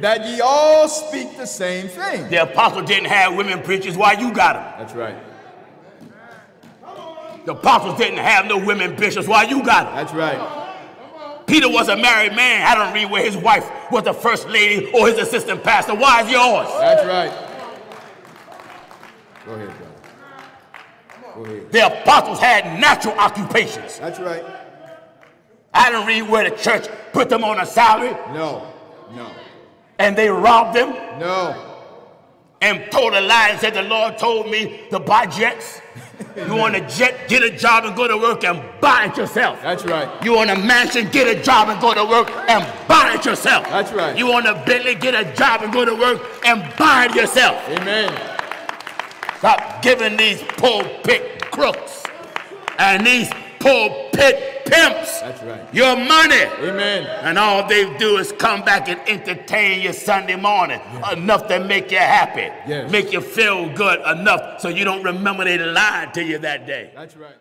that ye all speak the same thing. The apostle didn't have women preachers. Why you got them? That's right. The apostles didn't have no women bishops. Why you got them? That's right. Peter was a married man. I don't read where his wife was the first lady or his assistant pastor. Why is yours? That's right. Go ahead, brother. Go ahead. The apostles had natural occupations. That's right. I don't read where the church put them on a salary. No, no. And they robbed them? No. And told a lie and said, the Lord told me to buy jets. You want a jet, get a job and go to work and buy it yourself. That's right. You want a mansion, get a job and go to work and buy it yourself. That's right. You want a Bentley, get a job and go to work and buy it yourself. Amen. Stop giving these pulpit crooks and these pulpit pimps. That's right. Your money. Amen. And all they do is come back and entertain you Sunday morning. Yes. Enough to make you happy. Yes. Make you feel good enough so you don't remember they lied to you that day. That's right.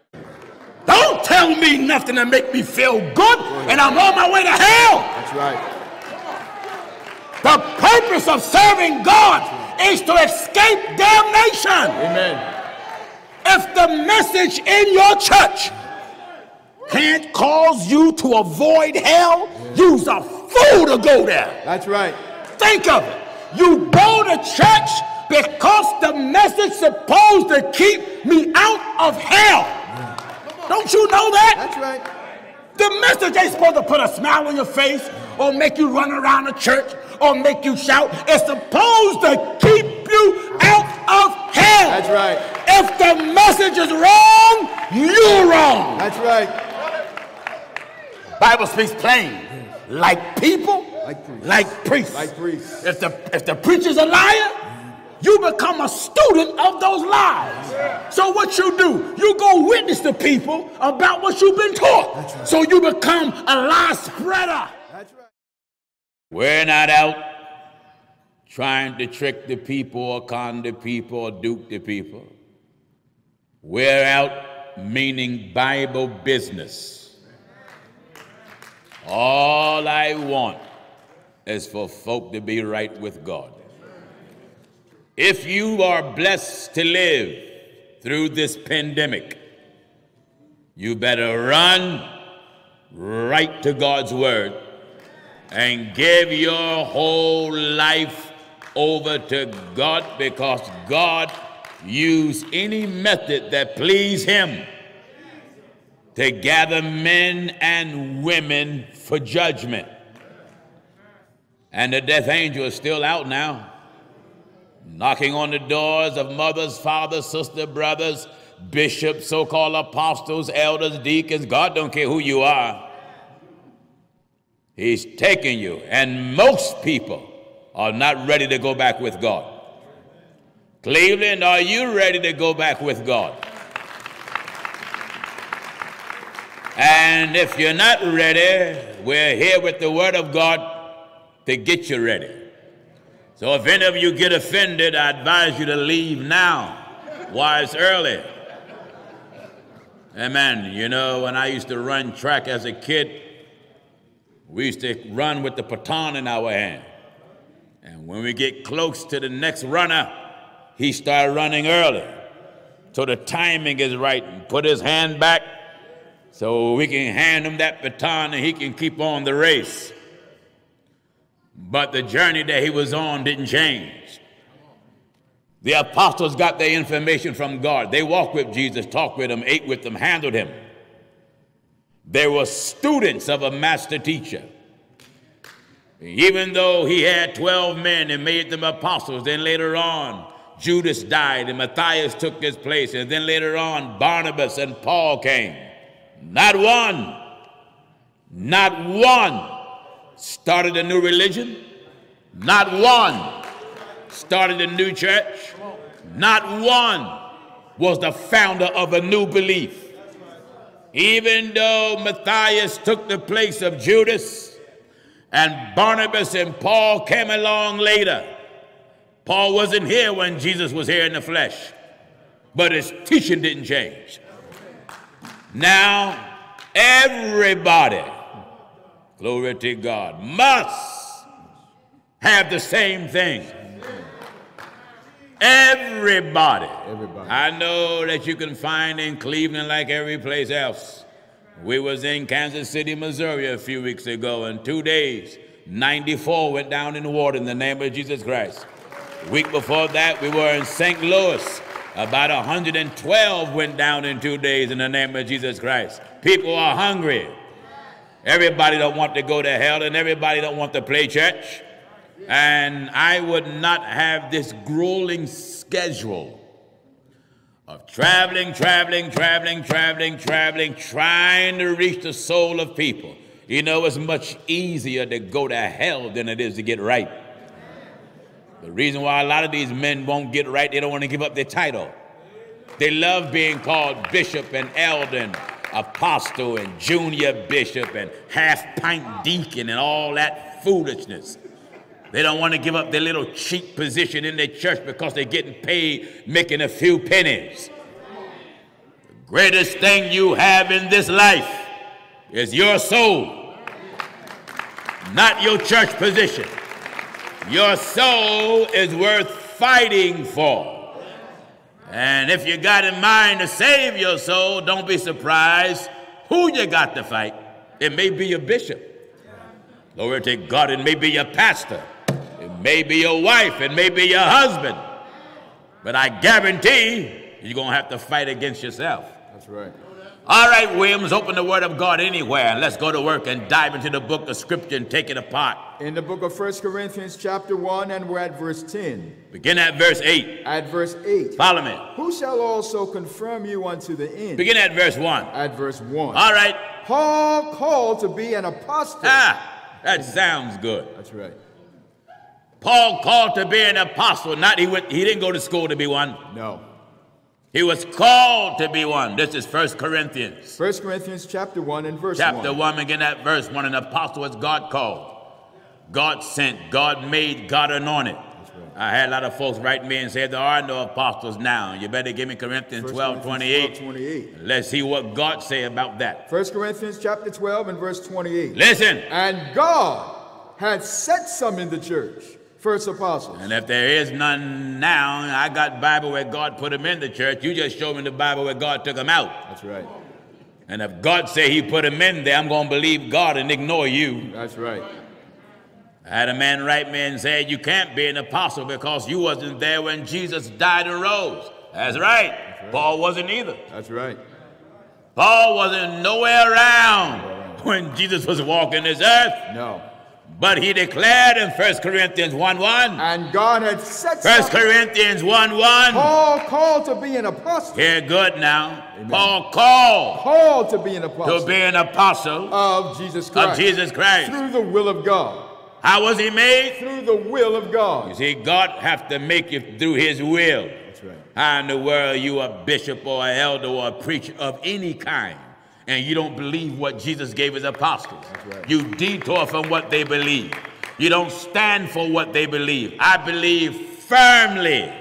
Don't tell me nothing to make me feel good and I'm on my way to hell. That's right. The purpose of serving God is to escape damnation. Amen. If the message in your church can't cause you to avoid hell, you's a fool to go there. That's right. Think of it. You go to church because the message supposed to keep me out of hell. Yeah. Don't you know that? That's right. The message ain't supposed to put a smile on your face or make you run around the church or make you shout. It's supposed to keep you out of hell. That's right. If the message is wrong, you're wrong. That's right. Bible speaks plain. Like people, like priests. Like priests. If the preacher's a liar, you become a student of those lies. Yeah. So what you do, you go witness to people about what you've been taught. Right. So you become a lie spreader. That's right. We're not out trying to trick the people or con the people or dupe the people. We're out meaning Bible business. All I want is for folk to be right with God. If you are blessed to live through this pandemic, you better run right to God's word and give your whole life over to God, because God used any method that pleased him to gather men and women for judgment. And the death angel is still out now, knocking on the doors of mothers, fathers, sisters, brothers, bishops, so-called apostles, elders, deacons. God don't care who you are. He's taking you. And most people are not ready to go back with God. Cleveland, are you ready to go back with God? And if you're not ready, we're here with the word of God to get you ready. So if any of you get offended, I advise you to leave now while it's early. Amen. You know, when I used to run track as a kid, we used to run with the baton in our hand. And when we get close to the next runner, he started running early. So the timing is right. And put his hand back, so we can hand him that baton and he can keep on the race. But the journey that he was on didn't change. The apostles got their information from God. They walked with Jesus, talked with him, ate with him, handled him. They were students of a master teacher. Even though he had 12 men and made them apostles, then later on Judas died and Matthias took his place, and then later on Barnabas and Paul came. Not one started a new religion. Not one started a new church. Not one was the founder of a new belief. Even though Matthias took the place of Judas and Barnabas and Paul came along later, Paul wasn't here when Jesus was here in the flesh, but his teaching didn't change. Now, everybody, glory to God, must have the same thing. Everybody. I know that you can find in Cleveland like every place else. We was in Kansas City, Missouri a few weeks ago. In 2 days, 94 went down in the water in the name of Jesus Christ. The week before that, we were in St. Louis. About 112 went down in 2 days in the name of Jesus Christ. People are hungry. Everybody don't want to go to hell, and everybody don't want to play church. And I would not have this grueling schedule of traveling, trying to reach the soul of people. You know, it's much easier to go to hell than it is to get right. The reason why a lot of these men won't get right, they don't want to give up their title. They love being called bishop and elder and apostle and junior bishop and half-pint deacon and all that foolishness. They don't want to give up their little cheap position in their church because they're getting paid making a few pennies. The greatest thing you have in this life is your soul, not your church position. Your soul is worth fighting for. And if you got in mind to save your soul, don't be surprised who you got to fight. It may be your bishop. Glory to God, it may be your pastor. It may be your wife. It may be your husband. But I guarantee you're going to have to fight against yourself. That's right. All right, Williams, open the Word of God anywhere, and let's go to work and dive into the book of Scripture and take it apart. In the book of 1 Corinthians chapter 1, and we're at verse 10. Begin at verse 8. At verse 8. Follow me. Who shall also confirm you unto the end? Begin at verse 1. At verse 1. All right. Paul called to be an apostle. Ah, that sounds good. That's right. Paul called to be an apostle. He didn't go to school to be one. No. He was called to be one. This is 1 Corinthians. 1 Corinthians chapter 1 and verse 1. Chapter 1, again at verse 1. An apostle was God called. God sent, God made, God anointed. That's right. I had a lot of folks write me and say, there are no apostles now. You better give me Corinthians 12, 28. Let's see what God say about that. 1 Corinthians chapter 12 and verse 28. Listen. And God had set some in the church. First apostles. And if there is none now, I got Bible where God put them in the church. You just showed me the Bible where God took them out. That's right. And if God say he put them in there, I'm going to believe God and ignore you. That's right. I had a man write me and say, you can't be an apostle because you wasn't there when Jesus died and rose. That's right. That's right. Paul wasn't either. That's right. Paul wasn't nowhere around when Jesus was walking this earth. No. But he declared in 1 Corinthians 1:1. And God had set 1 Corinthians 1:1. Paul called to be an apostle. Hear good now. Amen. Paul called. Called to be an apostle. To be an apostle. Of Jesus Christ. Of Jesus Christ. Through the will of God. How was he made? Through the will of God. You see, God have to make you through his will. That's right. How in the world you a bishop or an elder or a preacher of any kind, and you don't believe what Jesus gave his apostles. Right. You detour from what they believe. You don't stand for what they believe. I believe firmly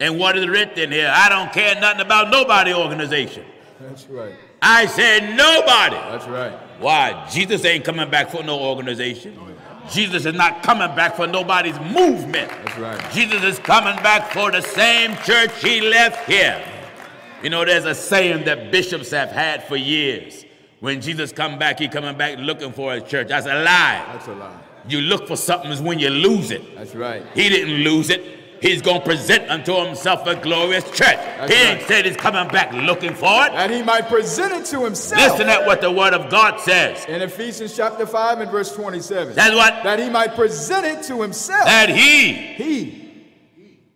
in what is written here. I don't care nothing about nobody organization. That's right. I said nobody. That's right. Why? Jesus ain't coming back for no organization. Jesus is not coming back for nobody's movement. That's right. Jesus is coming back for the same church he left here. You know, there's a saying that bishops have had for years. When Jesus come back, he coming back looking for a church. That's a lie. That's a lie. You look for something is when you lose it. That's right. He didn't lose it. He's going to present unto himself a glorious church. That's he ain't right. said he's coming back looking for it. And he might present it to himself. Listen at what the word of God says. In Ephesians chapter 5 and verse 27. That's what? That he might present it to himself. That he.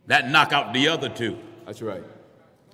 That knock out the other two. That's right.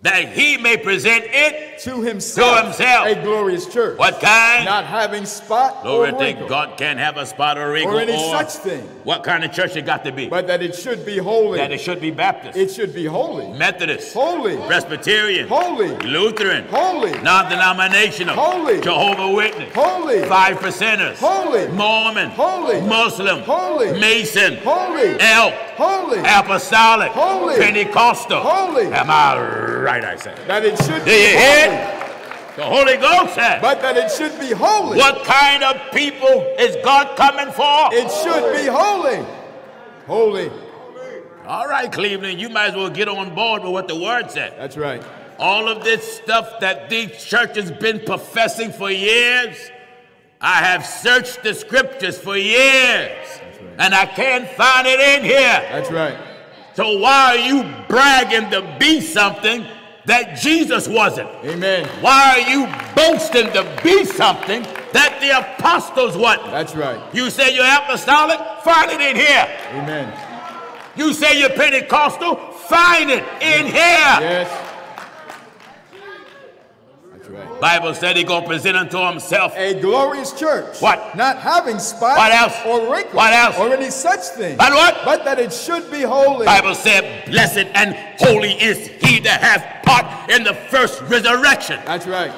That he may present it to himself a glorious church. What kind? Not having spot or wrinkle. Glory to God, can't have a spot or wrinkle. Or any such thing. What kind of church it got to be? But that it should be holy. That it should be Baptist. It should be holy. Methodist. Holy. Presbyterian. Holy. Lutheran. Holy. Non-denominational. Holy. Jehovah's Witness. Holy. 5 Percenters. Holy. Mormon. Holy. Muslim. Holy. Mason. Holy. Elk. Holy. Apostolic. Holy. Pentecostal. Holy. Am I right? I said. That it should be holy. The Holy Ghost said. But that it should be holy. What kind of people is God coming for? It should be holy. Holy. All right, Cleveland, you might as well get on board with what the Word said. That's right. All of this stuff that these churches been professing for years, I have searched the scriptures for years, right, and I can't find it in here. That's right. So why are you bragging to be something that Jesus wasn't? Amen. Why are you boasting to be something that the apostles wasn't? That's right. You say you're apostolic? Find it in here. Amen. You say you're Pentecostal? Find it in here. Yes. Right. Bible said he's going to present unto himself a glorious church. What? Not having spot, what else, or wrinkle, what else, or any such thing. But what? But that it should be holy. Bible said, blessed and holy is he that hath part in the first resurrection. That's right.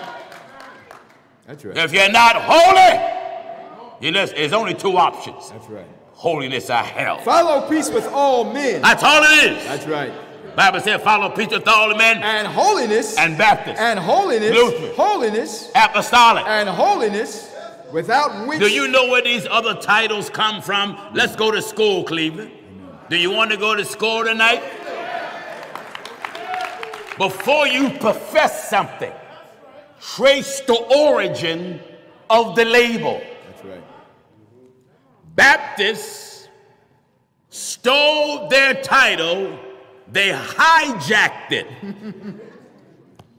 That's right. If you're not holy, you listen, there's only two options. That's right. Holiness or hell. Follow peace with all men. That's all it is. That's right. Bible said, follow peace with all men. And holiness. And Baptist. And holiness. Lutheran. Holiness. Apostolic. And holiness, without which. Do you know where these other titles come from? Let's go to school, Cleveland. Do you want to go to school tonight? Before you profess something, trace the origin of the label. That's right. Baptists stole their title. They hijacked it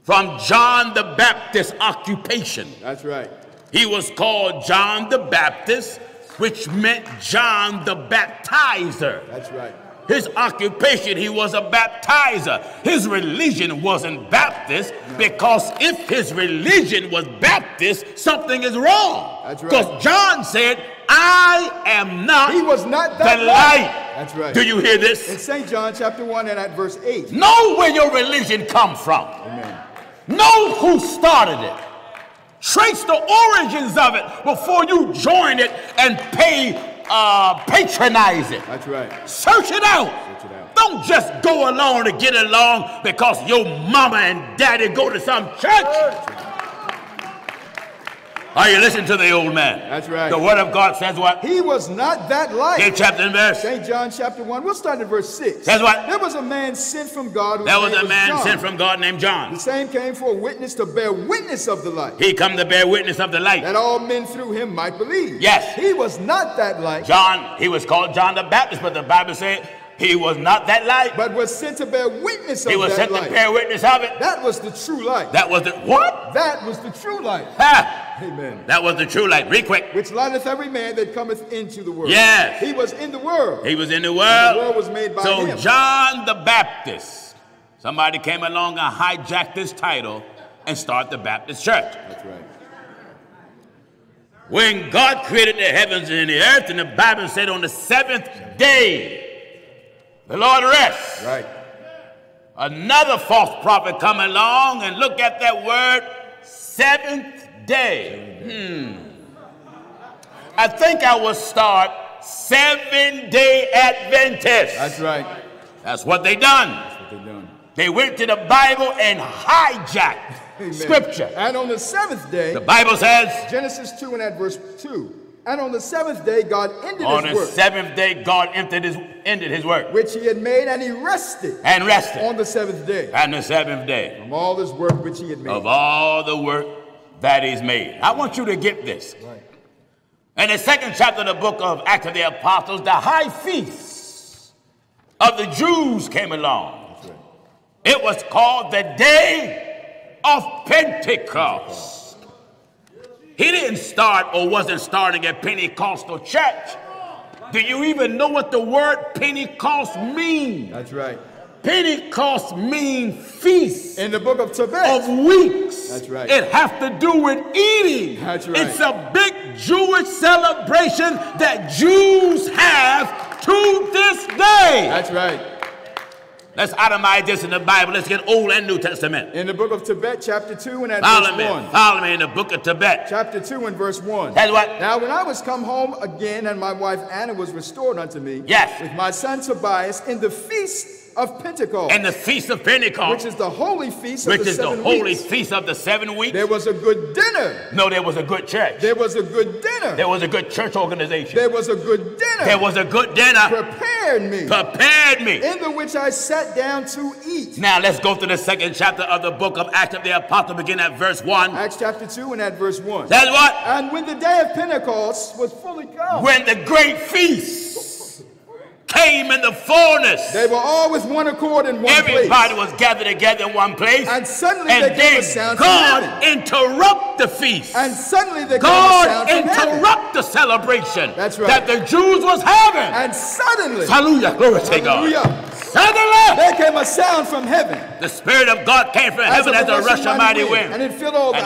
from John the Baptist's occupation. That's right. He was called John the Baptist, which meant John the Baptizer. That's right. His occupation, he was a baptizer. His religion wasn't Baptist, no, because if his religion was Baptist, something is wrong. That's right. Because John said, I am not, he was not that the light. That's right. Do you hear this? In St. John chapter 1 and at verse 8. Know where your religion come from. Amen. Know who started it. Trace the origins of it before you join it and patronize it. That's right. Search it out. Search it out. Don't just go along to get along because your mama and daddy go to some church. Are you listening to the old man? That's right. The Word of God says what? He was not that light. In chapter and verse. St. John chapter 1. We'll start at verse 6. Says what? There was a man sent from God. There was a man sent from God named John. The same came for a witness to bear witness of the light. He come to bear witness of the light. That all men through him might believe. Yes. He was not that light. John, he was called John the Baptist, but the Bible said he was not that light. But was sent to bear witness of that light. He was sent to bear witness of it. That was the true light. That was the what? That was the true light. Ha! Amen. That was the true light. Read quick. Which lighteth every man that cometh into the world. Yes. He was in the world. He was in the world. And the world was made by him. So John the Baptist, somebody came along and hijacked this title and started the Baptist church. That's right. When God created the heavens and the earth, and the Bible said on the seventh day, the Lord rests. Right. Another false prophet come along and look at that word, seventh day. I think I will start Seventh-day Adventist. That's right. That's what they done. That's what they done. They went to the Bible and hijacked scripture. And on the seventh day, the Bible says, Genesis 2 and at verse 2. And on the seventh day, God ended his work. On the seventh day, God ended his work, which he had made, and he rested. And rested. On the seventh day. And the seventh day. From all his work which he had made. Of all the work that is made. I want you to get this. Right. In the second chapter of the book of Acts of the Apostles, the high feast of the Jews came along. That's right. It was called the day of Pentecost. He didn't start or wasn't starting a Pentecostal church. Do you even know what the word Pentecost means? That's right. Pentecost means feast. In the book of Tobit. Of weeks. That's right. It has to do with eating. That's right. It's a big Jewish celebration that Jews have to this day. That's right. Let's itemize this in the Bible. Let's get Old and New Testament. In the book of Tobit, chapter 2 and at verse 1. Follow me in the book of Tobit. Chapter 2 and verse 1. That's what? Now when I was come home again, and my wife Anna was restored unto me. Yes. With my son Tobias in the feast feast of Pentecost. And the feast of Pentecost, which is the holy feast of the 7 weeks. There was a good dinner. No, there was a good church. There was a good dinner. There was a good church organization. There was a good dinner. There was a good dinner. Prepared me. In the which I sat down to eat. Now let's go to the second chapter of the book of Acts of the Apostle, begin at verse 1. Acts chapter 2 and at verse 1. That's what? And when the day of Pentecost was fully come. When the great feast came in the fullness. They were all with one accord in one place. Everybody was gathered together in one place. And suddenly there came a sound from heaven. God interrupt the feast. And suddenly there came a sound from heaven. God interrupt the celebration. That's right. That the Jews was having. And suddenly. Hallelujah. Glory to God. Suddenly. There came a sound from heaven. The Spirit of God came from heaven as a rush of mighty wind. And it filled all the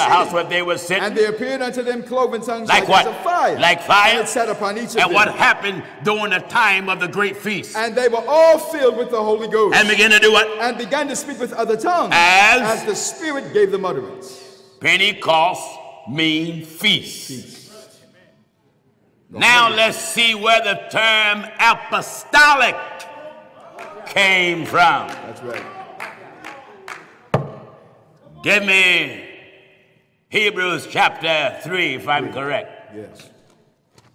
house where they were sitting. And there appeared unto them cloven tongues like as of fire. Like fire. And it sat upon each of them. And what happened during the time of the great feast? And they were all filled with the Holy Ghost. And began to do what? And began to speak with other tongues. As the Spirit gave them utterance. Pentecost means feast. Now let's see where the term apostolic came from. That's right. Give me Hebrews chapter 3 if I'm correct. Yes.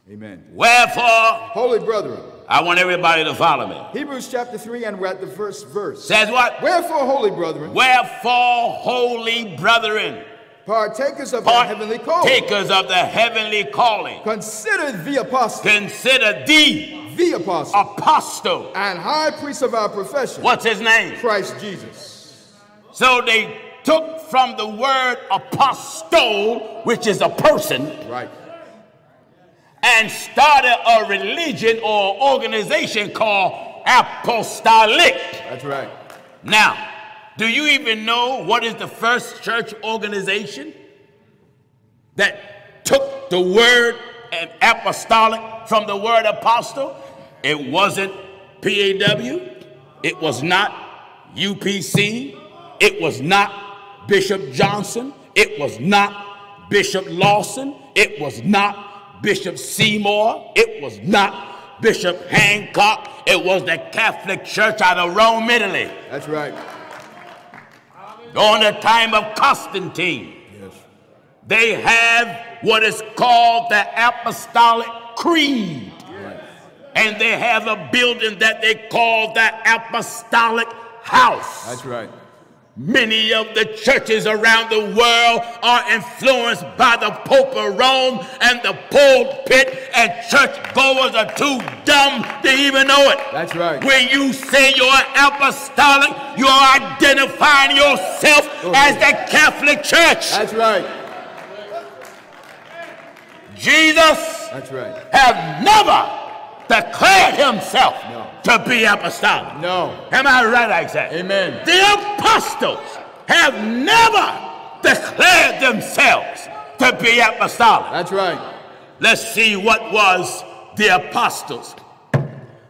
Amen. Wherefore, holy brethren, I want everybody to follow me. Hebrews chapter 3 and we're at the first verse. Says what? Wherefore, holy brethren. Wherefore, holy brethren. Partakers of the heavenly calling. Partakers of the heavenly calling. Consider the apostle. Consider the apostle. Apostle. And high priest of our profession. What's his name? Christ Jesus. So they took from the word apostle, which is a person. Right. And started a religion or organization called Apostolic. That's right. Now, do you even know what is the first church organization that took the word apostolic from the word apostle? It wasn't PAW. It was not UPC. It was not Bishop Johnson. It was not Bishop Lawson. It was not Bishop Seymour. It was not Bishop Hancock. It was the Catholic Church out of Rome, Italy. That's right. During the time of Constantine, they have what is called the Apostolic Creed. Yes. And they have a building that they call the Apostolic House. That's right. Many of the churches around the world are influenced by the Pope of Rome, and the pulpit and churchgoers are too dumb to even know it. That's right. When you say you're apostolic, you're identifying yourself as the Catholic Church. That's right. Jesus have never declared himself to be apostolic. No. Am I right, Isaac? Amen. The apostles have never declared themselves to be apostolic. That's right. Let's see what was the apostles.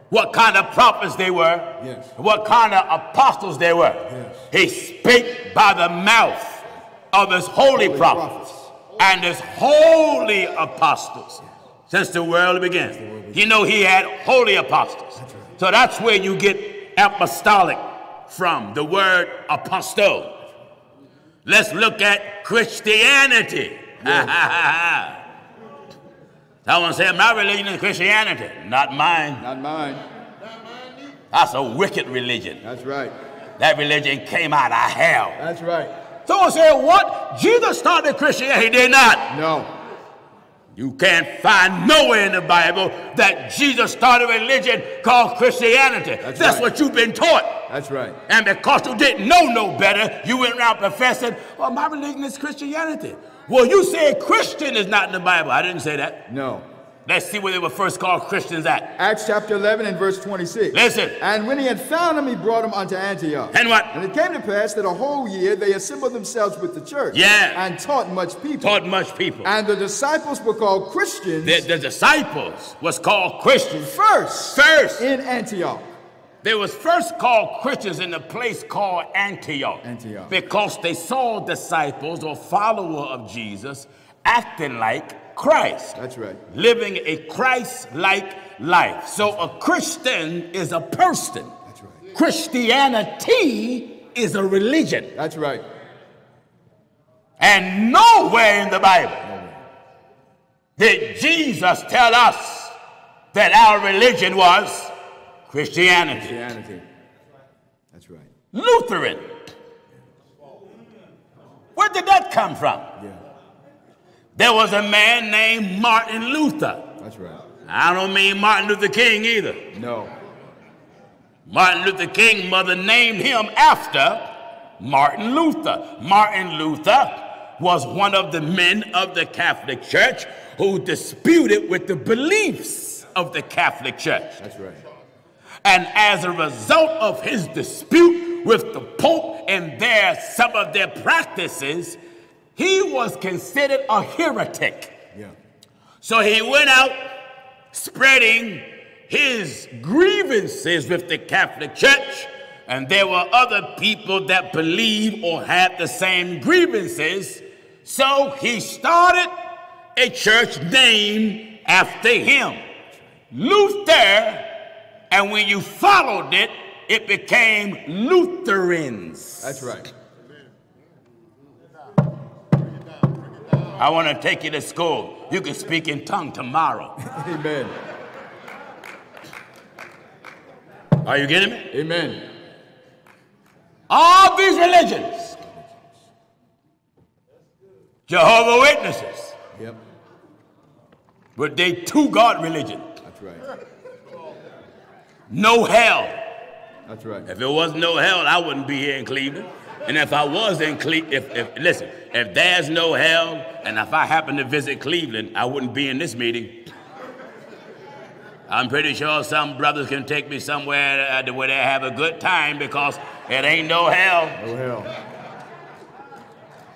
What kind of prophets they were. Yes. What kind of apostles they were. Yes. He spake by the mouth of his holy prophets and his holy apostles. Since the world began. You know, he had holy apostles. That's right. So that's where you get apostolic from, the word apostle. Let's look at Christianity. Someone said, my religion is Christianity. Not mine. Not mine. That's a wicked religion. That's right. That religion came out of hell. That's right. Someone said, what? Jesus started Christianity. He did not. No. You can't find nowhere in the Bible that Jesus started a religion called Christianity. That's what you've been taught. That's right. And because you didn't know no better, you went around professing, well, my religion is Christianity. Well, you said Christian is not in the Bible. I didn't say that. No. Let's see where they were first called Christians at. Acts chapter 11 and verse 26. Listen. And when he had found them, he brought them unto Antioch. And what? And it came to pass that a whole year they assembled themselves with the church. Yeah. And taught much people. Taught much people. And the disciples were called Christians. The disciples was called Christians. First. In Antioch. They was first called Christians in a place called Antioch. Antioch. Because they saw disciples or follower of Jesus acting like Christ. That's right. Living a Christ-like life. So a Christian is a person. That's right. Christianity is a religion. That's right. And nowhere in the Bible did Jesus tell us that our religion was Christianity. Christianity. That's right. Lutheran. Where did that come from? Yeah. There was a man named Martin Luther. That's right. I don't mean Martin Luther King either. No. Martin Luther King's mother named him after Martin Luther. Martin Luther was one of the men of the Catholic Church who disputed with the beliefs of the Catholic Church. That's right. And as a result of his dispute with the Pope and some of their practices, he was considered a heretic. Yeah. So he went out spreading his grievances with the Catholic Church, and there were other people that believed or had the same grievances. So he started a church named after him, Luther, and when you followed it, it became Lutherans. That's right. I want to take you to school. You can speak in tongue tomorrow. Amen. Are you getting me? Amen. All these religions. Jehovah's Witnesses. Yep. But they two-God religion. That's right. No hell. That's right. If there was no hell, I wouldn't be here in Cleveland. And if I was in Cleveland, if there's no hell, and if I happen to visit Cleveland, I wouldn't be in this meeting. I'm pretty sure some brothers can take me somewhere where they have a good time because it ain't no hell. No hell.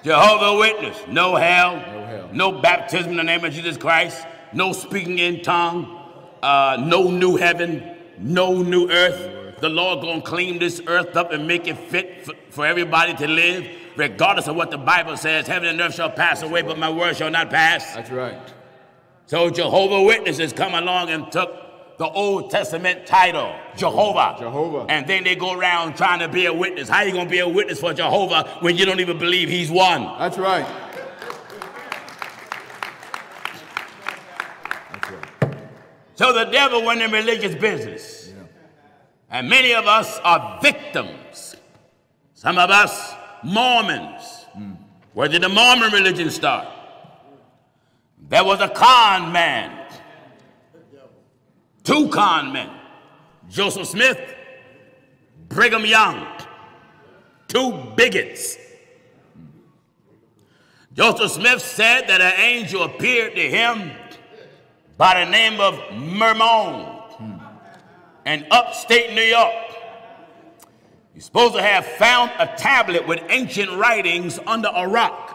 Jehovah's Witness, no hell. No hell. No baptism in the name of Jesus Christ. No speaking in tongue. No new heaven. No new earth. The Lord gonna clean this earth up and make it fit for everybody to live, regardless of what the Bible says. Heaven and earth shall pass away, but my word shall not pass. That's right. So Jehovah's Witnesses come along and took the Old Testament title, Jehovah. Jehovah. And then they go around trying to be a witness. How are you going to be a witness for Jehovah when you don't even believe he's one? That's right. That's right. So the devil went in religious business. Yeah. And many of us are victims. Some of us Mormons. Mm. Where did the Mormon religion start? There was a con man. Two con men, Joseph Smith, Brigham Young, two bigots. Joseph Smith said that an angel appeared to him by the name of Mormon in upstate New York. He's supposed to have found a tablet with ancient writings under a rock.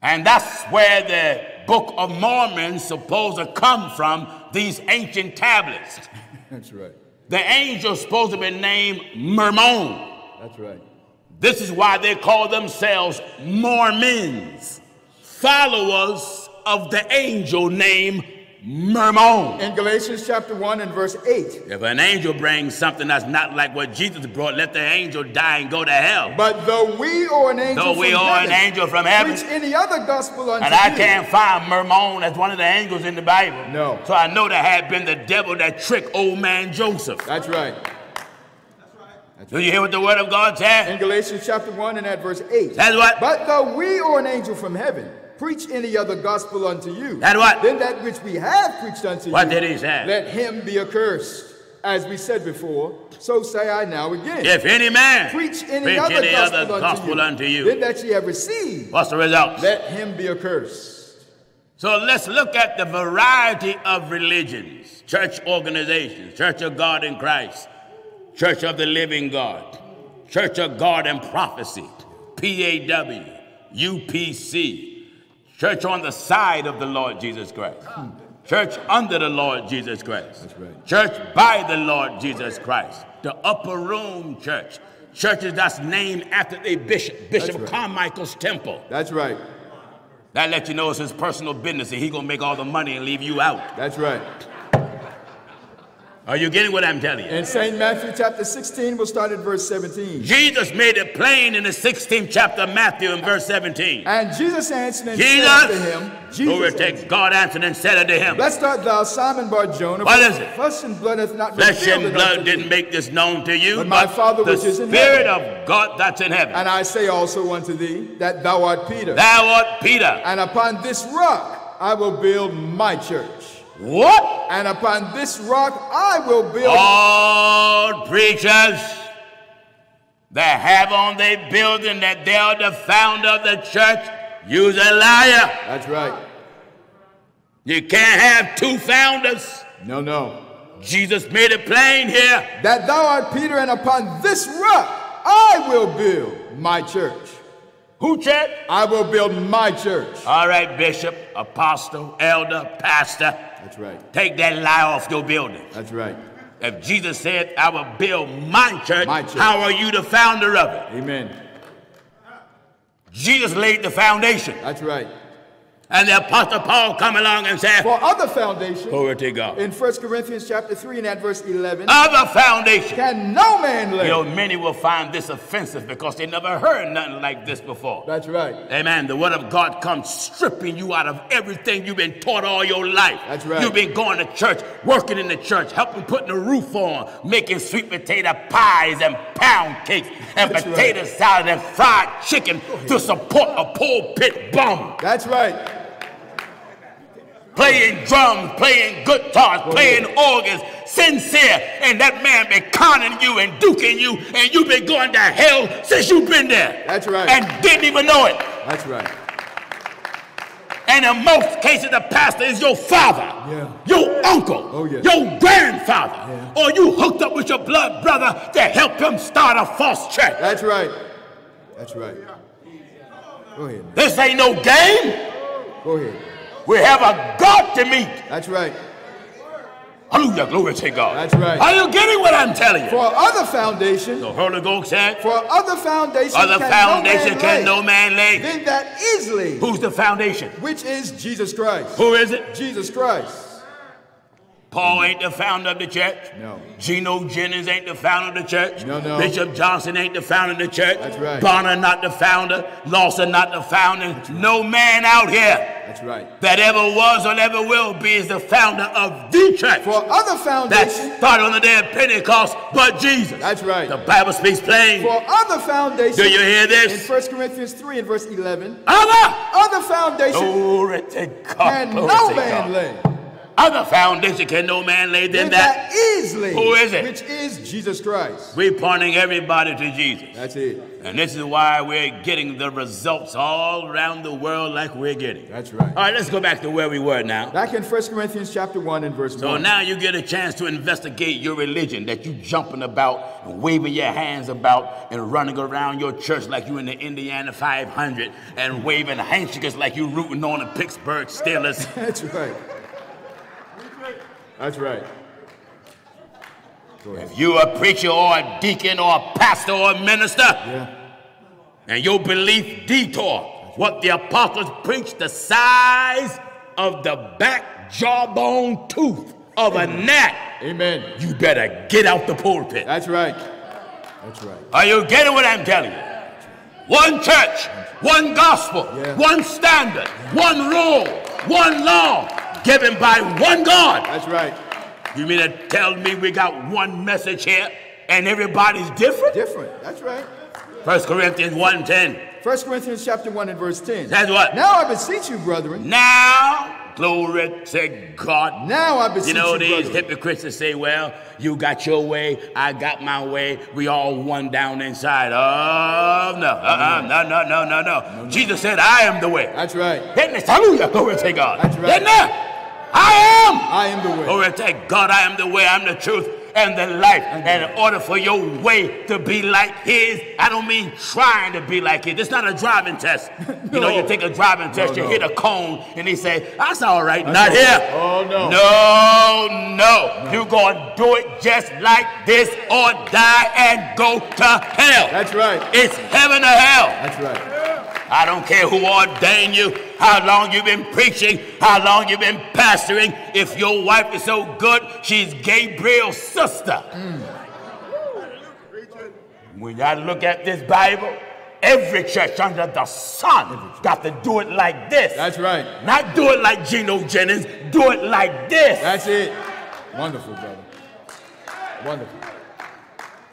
And that's where the Book of Mormon supposed to come from, these ancient tablets. That's right. The angel's supposed to be named Mormon. That's right. This is why they call themselves Mormons, followers of the angel named Mormon. In Galatians chapter 1 and verse 8. If an angel brings something that's not like what Jesus brought, let the angel die and go to hell. But though we or an angel from heaven, preach any other gospel unto you. And I can't find Mormon as one of the angels in the Bible. No. So I know that had been the devil that tricked old man Joseph. That's right. Do you hear what the word of God says? In Galatians chapter 1 and at verse 8. That's what? But though we or an angel from heaven preach any other gospel unto you, that what? Then that which we have preached unto you, did he say? Let him be accursed. As we said before, so say I now again. If any man preach any other gospel unto you, then that ye have received, what's the result? Let him be accursed. So let's look at the variety of religions, church organizations, Church of God in Christ, Church of the Living God, Church of God and Prophecy, PAW, UPC, Church on the side of the Lord Jesus Christ. Church under the Lord Jesus Christ. That's right. Church by the Lord Jesus Christ. The upper room church. Churches that's named after a bishop. Bishop Carmichael's temple. That's right. That lets you know it's his personal business and he's going to make all the money and leave you out. That's right. Are you getting what I'm telling you? In St. Matthew chapter 16, we'll start at verse 17. Jesus made it plain in the 16th chapter of Matthew in verse 17. And Jesus answered and said to him, God answered and said unto him, Blessed art thou, Simon Bar-Jonah. What is it? Flesh and blood hath not revealed it unto thee. Flesh and blood didn't make this known to you, but my Father which is in heaven. The Spirit of God that's in heaven. And I say also unto thee, that thou art Peter. Thou art Peter. And upon this rock I will build my church. What? And upon this rock I will build. All preachers that have on their building that they are the founder of the church use a liar. That's right. You can't have two founders. No, no. Jesus made it plain here. That thou art Peter, and upon this rock I will build my church. Who church? I will build my church. All right, bishop, apostle, elder, pastor. That's right. Take that lie off your building. That's right. If Jesus said, I will build my church, how are you the founder of it? Amen. Jesus laid the foundation. That's right. And the Apostle Paul come along and said, for other foundation, glory to God. In 1 Corinthians chapter 3 and at verse 11, other foundation can no man lay. You know, many will find this offensive because they never heard nothing like this before. That's right. Amen. The word of God comes stripping you out of everything you've been taught all your life. That's right. You've been going to church, working in the church, helping putting the roof on, making sweet potato pies and pound cakes and that's potato right. salad and fried chicken to support a pulpit bum. That's right. Playing drums, playing guitars, playing organs, sincere, and that man been conning you and duking you, and you've been going to hell since you've been there. That's right. And didn't even know it. That's right. And in most cases, the pastor is your father, your uncle, your grandfather, or you hooked up with your blood brother to help him start a false church. That's right. That's right. Go ahead. This ain't no game. Go ahead. We have a God to meet. That's right. Hallelujah, glory to God. That's right. Are you getting what I'm telling you? For other foundation, the Holy Ghost said, for other foundation, can no man lay. Then that is laid. Who's the foundation? Which is Jesus Christ. Who is it? Jesus Christ. Paul ain't the founder of the church. No. Geno Jennings ain't the founder of the church. No, no. Bishop Johnson ain't the founder of the church. That's right. Bonner not the founder. Lawson not the founder. Right. No man out here. That's right. That ever was or ever will be is the founder of the church. For other foundations. That started on the day of Pentecost, but Jesus. That's right. The Bible speaks plain. For other foundations. Do you hear this? In 1 Corinthians 3 and verse 11. Other foundations. Glory to God. Can no man lay. Other foundation can no man lay than that is laid. Who is it? Which is Jesus Christ. We're pointing everybody to Jesus. That's it. And this is why we're getting the results all around the world like we're getting. That's right. All right, let's go back to where we were now. Back in 1 Corinthians chapter 1 and verse 1. So now you get a chance to investigate your religion that you jumping about and waving your hands about and running around your church like you in the Indiana 500 and waving handshakes like you rooting on the Pittsburgh Steelers. That's right. That's right. If you're a preacher or a deacon or a pastor or a minister, and your belief detour what the apostles preached, the size of the back jawbone tooth of a gnat, amen, you better get out the pulpit. That's right. That's right. Are you getting what I'm telling you? One church, one gospel, one standard, one rule, one law. Given by one God. That's right. You mean to tell me we got one message here and everybody's different? Different. That's right. 1 Corinthians 1:10. 1 Corinthians chapter 1 and verse 10. That's what? Now I beseech you, brethren. Now, glory to God. Now I beseech you, brethren. You know these hypocrites that say, well, you got your way, I got my way. We all one down inside. Oh, no. No. Jesus said, I am the way. That's right. Hallelujah. Glory to God. That's right. I am the way. Glory to God, I am the way, I'm the truth and the life. And in order for your way to be like his, I don't mean trying to be like his. It's not a driving test. You know, you take a driving test, you hit a cone, and he say, that's all right, not here. Oh, no. No. You're going to do it just like this or die and go to hell. That's right. It's heaven or hell. That's right. I don't care who ordained you, how long you've been preaching, how long you've been pastoring. If your wife is so good, she's Gabriel's sister. When I look at this Bible, every church under the sun got to do it like this. That's right. Not do it like Geno Jennings, do it like this. That's it. Wonderful, brother. Wonderful.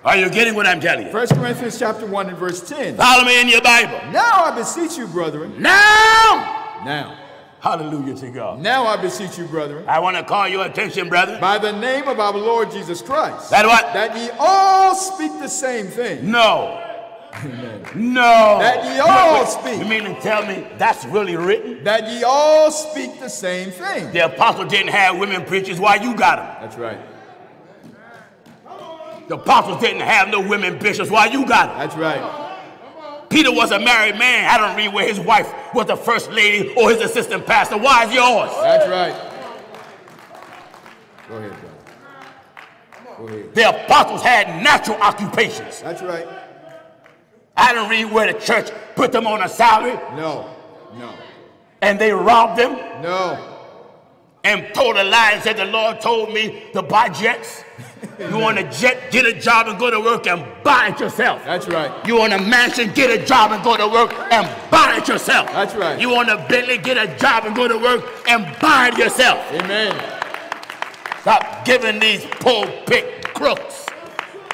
Are you getting what I'm telling you? 1 Corinthians chapter 1 and verse 10. Follow me in your Bible. Now I beseech you, brethren. Now! Now. Hallelujah to God. Now I beseech you, brethren. I want to call your attention, brethren. By the name of our Lord Jesus Christ. That what? That ye all speak the same thing. No. Amen. No. That ye all speak. You mean to tell me that's really written? That ye all speak the same thing. The apostle didn't have women preachers. Why you got them? That's right. The apostles didn't have no women bishops. Why you got it? That's right. Peter was a married man. I don't read where his wife was the first lady or his assistant pastor. Why is yours? That's right. Go ahead, brother. Go ahead. The apostles had natural occupations. That's right. I don't read where the church put them on a salary. No, no. And they robbed them. No. And told a lie and said, the Lord told me to buy jets. You want a jet, get a job and go to work and buy it yourself. That's right. You want a mansion, get a job and go to work and buy it yourself. That's right. You want a Bentley, get a job and go to work and buy it yourself. Amen. Stop giving these pulpit crooks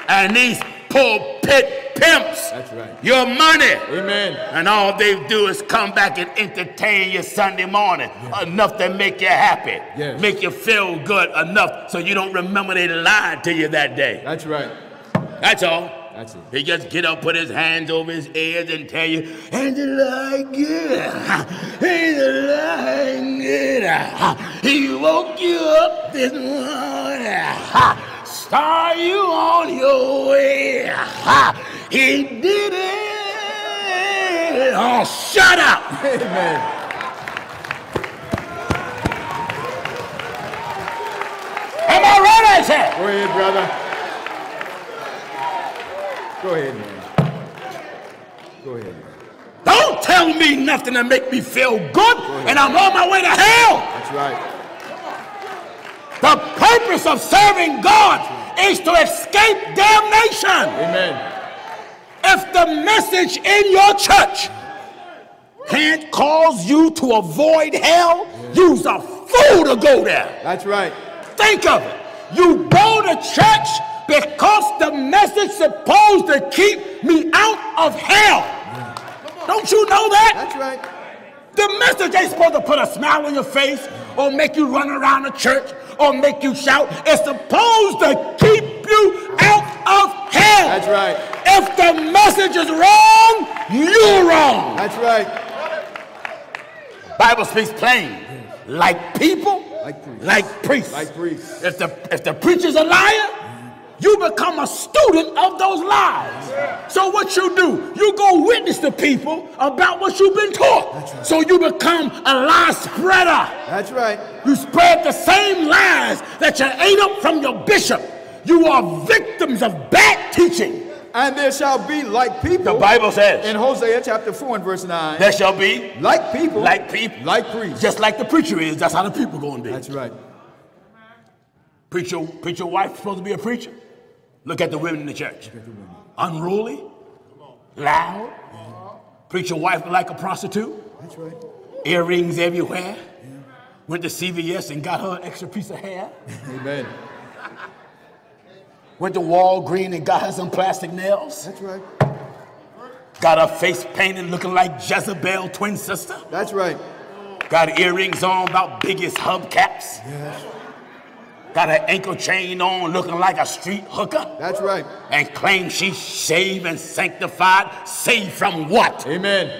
and these pulpit pimps. That's right. Your money. Amen. And all they do is come back and entertain you Sunday morning. Yeah. Enough to make you happy. Yes. Make you feel good enough so you don't remember they lied to you that day. That's right. That's all. That's it. He just get up, put his hands over his ears and tell you, ain't it like it? Ain't it like it? He woke you up this morning. Are you on your way? Ha! He did it. Oh, shut up. Amen. Am I right, I said? Go ahead, brother. Go ahead, man. Go ahead, man. Don't tell me nothing to make me feel good, and I'm on my way to hell. That's right. The purpose of serving God is to escape damnation. Amen. If the message in your church can't cause you to avoid hell, you's a fool to go there. That's right. Think of it. You go to church because the message supposed to keep me out of hell. Yeah. Don't you know that? That's right. The message ain't supposed to put a smile on your face or make you run around the church or make you shout. It's supposed to keep you out of hell. That's right. If the message is wrong, you're wrong. That's right. Bible speaks plain. Like people, like priests. Like priests. If the preacher's a liar, you become a student of those lies. Yeah. So what you do, you go witness to people about what you've been taught. Right. So you become a lie spreader. That's right. You spread the same lies that you ate up from your bishop. You are victims of bad teaching. And there shall be like people. The Bible says. In Hosea chapter 4 and verse 9. There shall be. Like people. Like people. Like priests. Just like the preacher is, that's how the people going to be. That's right. Preacher wife supposed to be a preacher. Look at the women in the church. Unruly, loud, preacher wife like a prostitute, that's right. Earrings everywhere, yeah. Went to CVS and got her an extra piece of hair. Amen. Went to Walgreens and got her some plastic nails. That's right. Got her face painted looking like Jezebel, twin sister. That's right. Got earrings on about biggest hubcaps. Yeah. Got her ankle chain on looking like a street hooker. That's right. And claims she's saved and sanctified. Saved from what? Amen.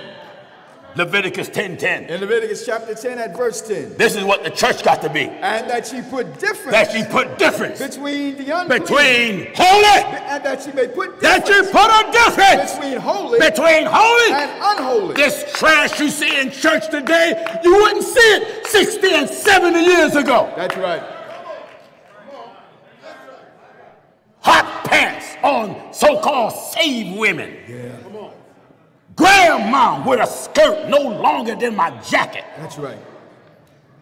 Leviticus 10:10. In Leviticus chapter 10 at verse 10. This is what the church got to be. And that she put difference. That she put difference. Between the unclean. Between holy. And that she may put difference. That she put a difference. Between holy. Between holy. And unholy. This trash you see in church today, you wouldn't see it 60 and 70 years ago. That's right. Hot pants on so-called saved women. Yeah. Grandma with a skirt no longer than my jacket. That's right.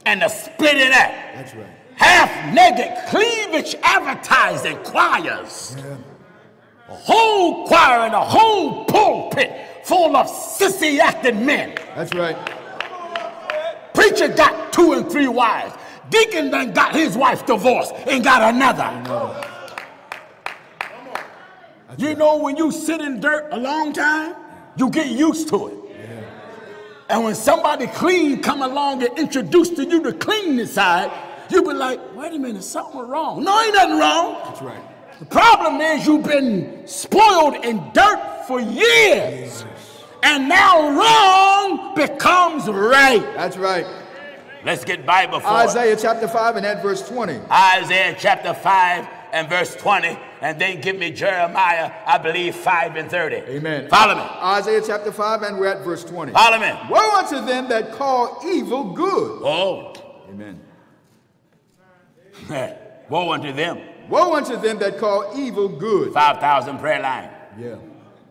And the splitting act. That's right. Half-naked cleavage advertising choirs. Yeah. A whole choir and a whole pulpit full of sissy-acting men. That's right. Preacher got 2 and 3 wives. Deacon done got his wife divorced and got another. You right. Know when you sit in dirt a long time, you get used to it. Yeah. And when somebody clean come along and introduce to you the cleanness side, you be like, wait a minute, something wrong. No, ain't nothing wrong. That's right. The problem is you've been spoiled in dirt for years. And now wrong becomes right. That's right. Let's get Bible for Isaiah chapter 5 and at verse 20. Isaiah chapter 5 and verse 20. And then give me Jeremiah, I believe, 5 and 30. Amen. Follow me. Isaiah chapter 5 and we're at verse 20. Follow me. Woe unto them that call evil good. Oh. Amen. Woe unto them. Woe unto them that call evil good. 5,000 prayer line. Yeah.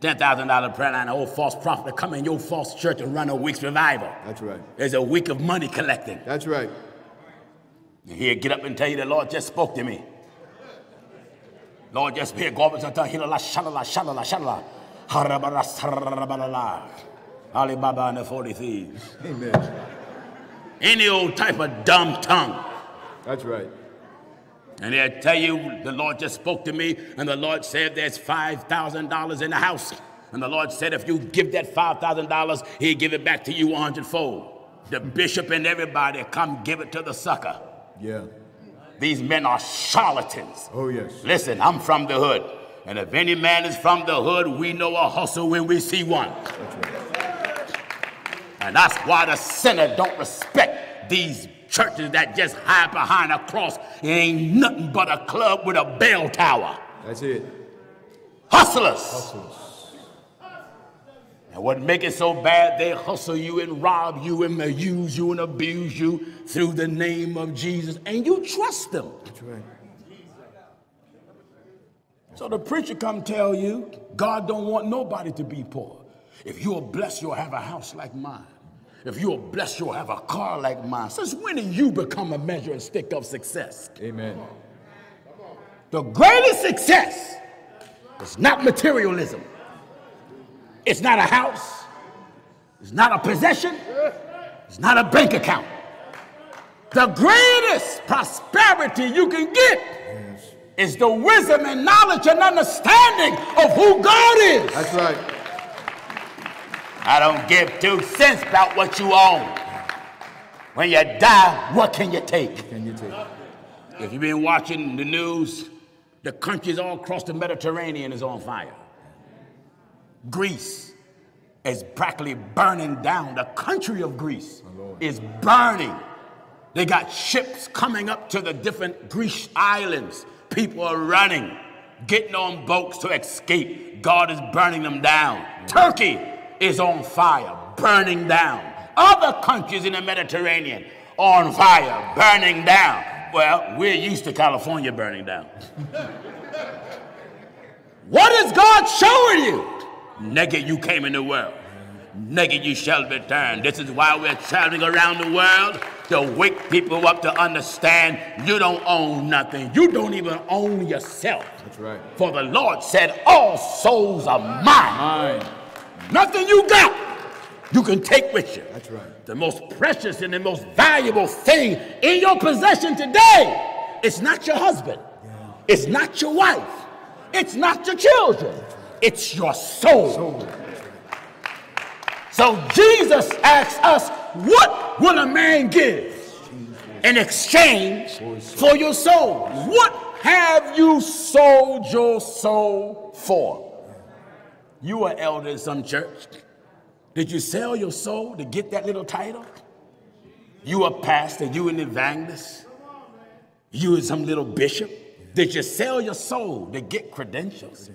$10,000 prayer line, an old false prophet to come in your false church and run a week's revival. That's right. There's a week of money collecting. That's right. And he'll get up and tell you the Lord just spoke to me. Lord just here, go up and tell you, shalala, shalala, shalala. Harabara, sarabara, Alibaba and the 40 thieves. Amen. Any old type of dumb tongue. That's right. And they'll tell you, the Lord just spoke to me, and the Lord said there's $5,000 in the house. And the Lord said if you give that $5,000, he'll give it back to you 100-fold. The bishop and everybody come give it to the sucker. Yeah. These men are charlatans. Oh, yes. Listen, I'm from the hood. And if any man is from the hood, we know a hustle when we see one. That's right. And that's why the sinner don't respect these churches that just hide behind a cross. It ain't nothing but a club with a bell tower. That's it. Hustlers. Hustlers. And what make it so bad, they hustle you and rob you and use you and abuse you through the name of Jesus. And you trust them. That's right. So the preacher come tell you, God don't want nobody to be poor. If you are blessed, you'll have a house like mine. If you're blessed, you'll have a car like mine. Since when did you become a measuring stick of success? Amen. The greatest success is not materialism. It's not a house. It's not a possession. It's not a bank account. The greatest prosperity you can get is the wisdom and knowledge and understanding of who God is. That's right. I don't give 2 cents about what you own. When you die, what can you take? What can you take? If you've been watching the news, the countries all across the Mediterranean is on fire. Greece is practically burning down. The country of Greece is burning. They got ships coming up to the different Greek islands. People are running, getting on boats to escape. God is burning them down. Turkey is on fire, burning down. Other countries in the Mediterranean on fire, burning down. Well, we're used to California burning down. What is God showing you? Naked you came in the world. Naked you shall return. This is why we're traveling around the world, to wake people up to understand you don't own nothing. You don't even own yourself. That's right. For the Lord said, all souls are mine. Mine. Nothing you got, you can take with you. That's right. The most precious and the most valuable thing in your possession today, it's not your husband. Yeah. It's not your wife. It's not your children. It's your soul. So Jesus asks us, what will a man give in exchange for your soul? What have you sold your soul for? You were elder in some church. Did you sell your soul to get that little title? You were pastor, you an evangelist. You were some little bishop. Did you sell your soul to get credentials?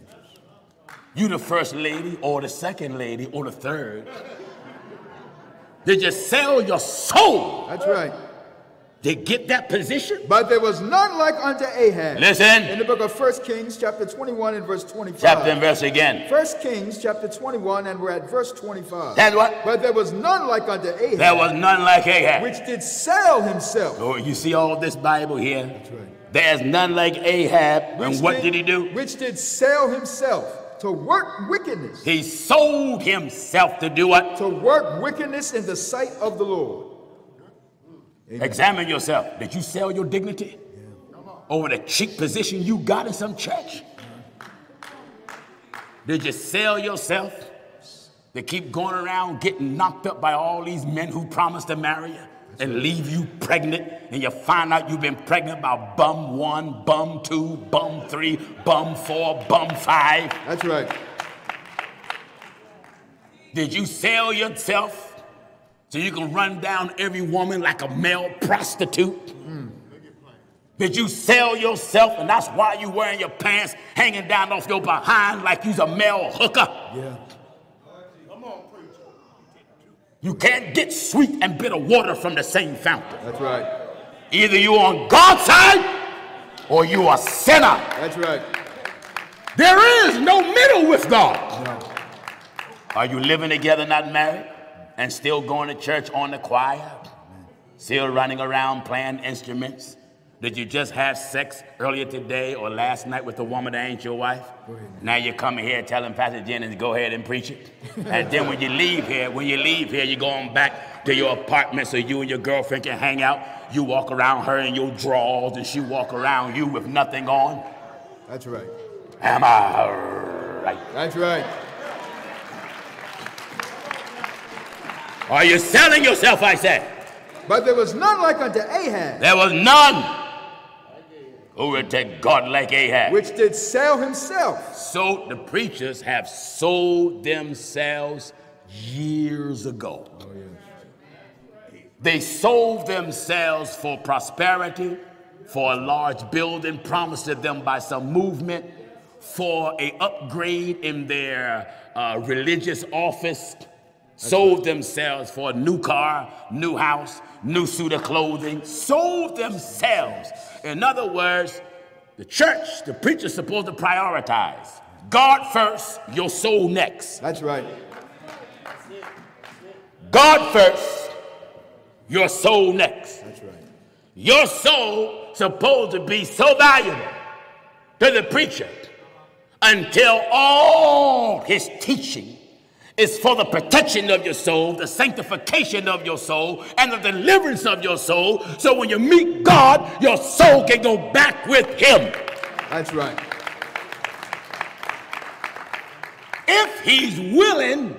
You the first lady or the second lady or the third. Did you sell your soul? That's right. to get that position. But there was none like unto Ahab. Listen. In the book of 1 Kings chapter 21 and verse 25. Chapter and verse again. 1 Kings chapter 21 and we're at verse 25. That's what? But there was none like unto Ahab. There was none like Ahab. Which did sell himself. Oh, you see all this Bible here? That's right. There's none like Ahab. And what did he do? Which did sell himself. To work wickedness. He sold himself to do what? To work wickedness in the sight of the Lord. Amen. Examine yourself. Did you sell your dignity over the cheap position you got in some church? Did you sell yourself to keep going around getting knocked up by all these men who promised to marry you and leave you pregnant, and you find out you've been pregnant by bum 1, bum 2, bum 3, bum 4, bum 5. That's right. Did you sell yourself so you can run down every woman like a male prostitute? Mm. Did you sell yourself, and that's why you wearing your pants hanging down off your behind like you's a male hooker? Yeah. You can't get sweet and bitter water from the same fountain. That's right. Either you're on God's side or you're a sinner. That's right. There is no middle with God. No. Are you living together, not married, and still going to church on the choir? Still running around playing instruments? Did you just have sex earlier today or last night with a woman that ain't your wife? Now you're coming here telling Pastor Jennings, go ahead and preach it. And then when you leave here, you're going back to your apartment so you and your girlfriend can hang out. You walk around her in your drawers and she walk around you with nothing on. That's right. Am I right? That's right. Are you selling yourself, I said? But there was none like unto Ahab. There was none. Who would take God like Ahab? Which did sell himself. So the preachers have sold themselves years ago. Oh, yes. They sold themselves for prosperity, for a large building promised to them by some movement, for an upgrade in their religious office. Sold themselves for a new car, new house, new suit of clothing. Sold themselves. In other words, the church, the preacher is supposed to prioritize. God first, your soul next. That's right. God first, your soul next. That's right. Your soul is supposed to be so valuable to the preacher until all his teaching is for the protection of your soul, the sanctification of your soul, and the deliverance of your soul. So when you meet God, your soul can go back with him. That's right. If he's willing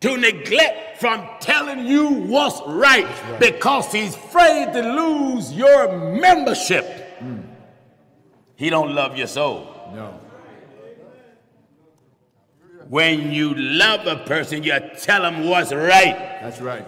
to neglect from telling you what's right, because he's afraid to lose your membership, he don't love your soul. No. When you love a person, you tell them what's right. That's right.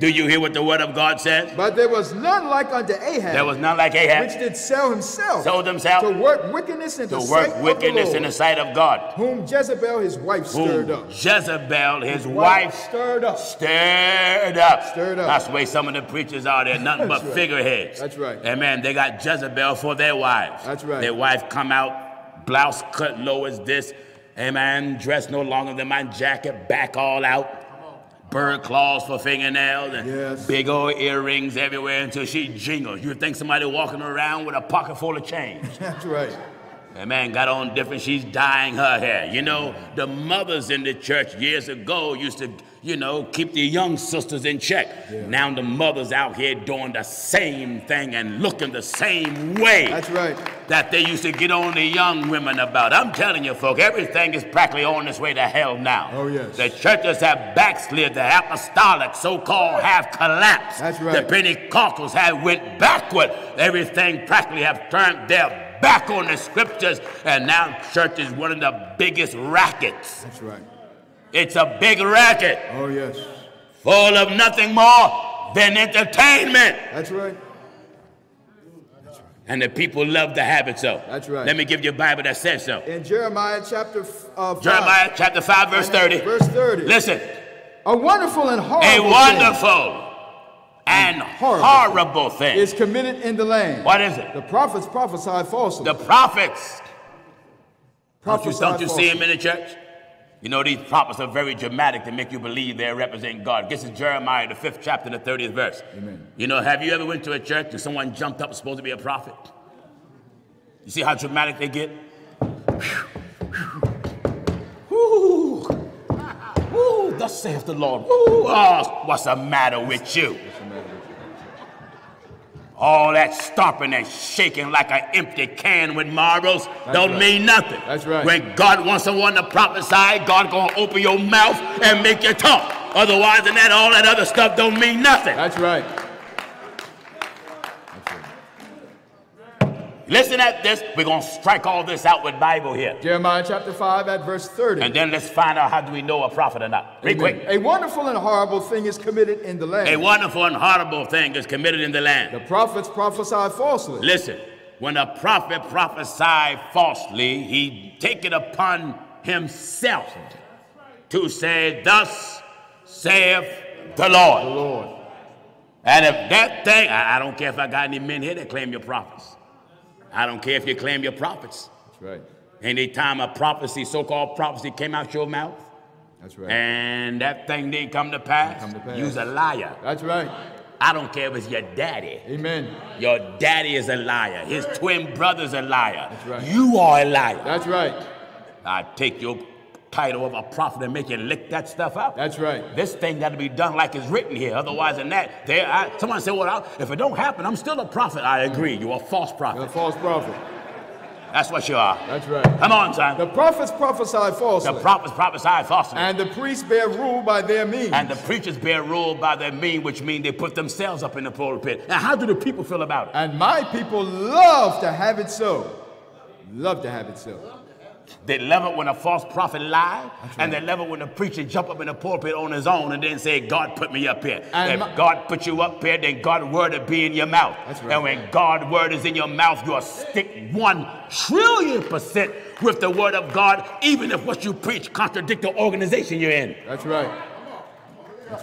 Do you hear what the word of God says? But there was none like unto Ahab. There was none like Ahab. Which did sell himself. Sold himself. To work wickedness in the sight of the Lord. To work wickedness in the sight of God. Whom Jezebel, his wife, stirred up. Jezebel, his wife, stirred up. Stirred up. Stirred up. That's the way some of the preachers are. They're nothing but figureheads. That's right. Amen. They got Jezebel for their wives. That's right. Their wife come out, blouse cut low as this. Amen. Dressed no longer than my jacket, back all out. Bird claws for fingernails and big old earrings everywhere until she jingles. You think somebody walking around with a pocket full of change. That's right. Amen. Got on different. She's dyeing her hair. You know, the mothers in the church years ago used to, you know, keep the young sisters in check. Yeah. Now the mothers out here doing the same thing and looking the same way. That's right. That they used to get on the young women about. I'm telling you, folk, everything is practically on its way to hell now. Oh, yes. The churches have backslid. The apostolic, so-called, have collapsed. That's right. The Pentecostals have went backward. Everything practically have turned their back on the scriptures, and now church is one of the biggest rackets. That's right. It's a big racket. Oh, yes. Full of nothing more than entertainment. That's right. And the people love to have it so. That's right. Let me give you a Bible that says so. In Jeremiah chapter 5. Jeremiah chapter 5, verse 30. Verse 30. Listen. A wonderful and horrible. A wonderful and horrible thing is committed in the land. What is it? The prophets prophesy falsely. The prophets. Don't you see them in the church? You know, these prophets are very dramatic to make you believe they're representing God. This is Jeremiah, the 5th chapter, the 30th verse. Amen. You know, have you ever went to a church and someone jumped up supposed to be a prophet? You see how dramatic they get? Ooh, thus saith the Lord. Ooh, oh, what's the matter with you? All that stomping and shaking like an empty can with marbles don't mean nothing. That's right. When God wants someone to prophesy, God gonna open your mouth and make you talk. Otherwise than that, all that other stuff don't mean nothing. That's right. Listen at this. We're going to strike all this out with Bible here. Jeremiah chapter 5 at verse 30. And then let's find out how do we know a prophet or not. Real quick. A wonderful and horrible thing is committed in the land. A wonderful and horrible thing is committed in the land. The prophets prophesy falsely. Listen, when a prophet prophesied falsely, he take it upon himself to say, thus saith the Lord. The Lord. And if that thing, I don't care if I got any men here that claim your prophets. I don't care if you claim your prophets. That's right. Anytime a prophecy, so-called prophecy, came out your mouth, that's right, and that thing didn't come to pass, you's a liar. That's right. I don't care if it's your daddy. Amen. Your daddy is a liar. His twin brother's a liar. That's right. You are a liar. That's right. I take your title of a prophet and make you lick that stuff up. That's right. This thing got to be done like it's written here. Otherwise than that, someone said, well, if it don't happen, I'm still a prophet. I agree. You're a false prophet. You're a false prophet. That's what you are. That's right. Come on, son. The prophets prophesy falsely. The prophets prophesy falsely. And the priests bear rule by their means. And the preachers bear rule by their means, which means they put themselves up in the pulpit. Now, how do the people feel about it? And my people love to have it so. Love to have it so. They love it when a false prophet lied, and they love it when a preacher jump up in the pulpit on his own and then say, God put me up here. And if God put you up here, then God's word will be in your mouth. That's right. And when God's word is in your mouth, you'll stick 1,000,000,000% with the word of God, even if what you preach contradicts the organization you're in. That's right.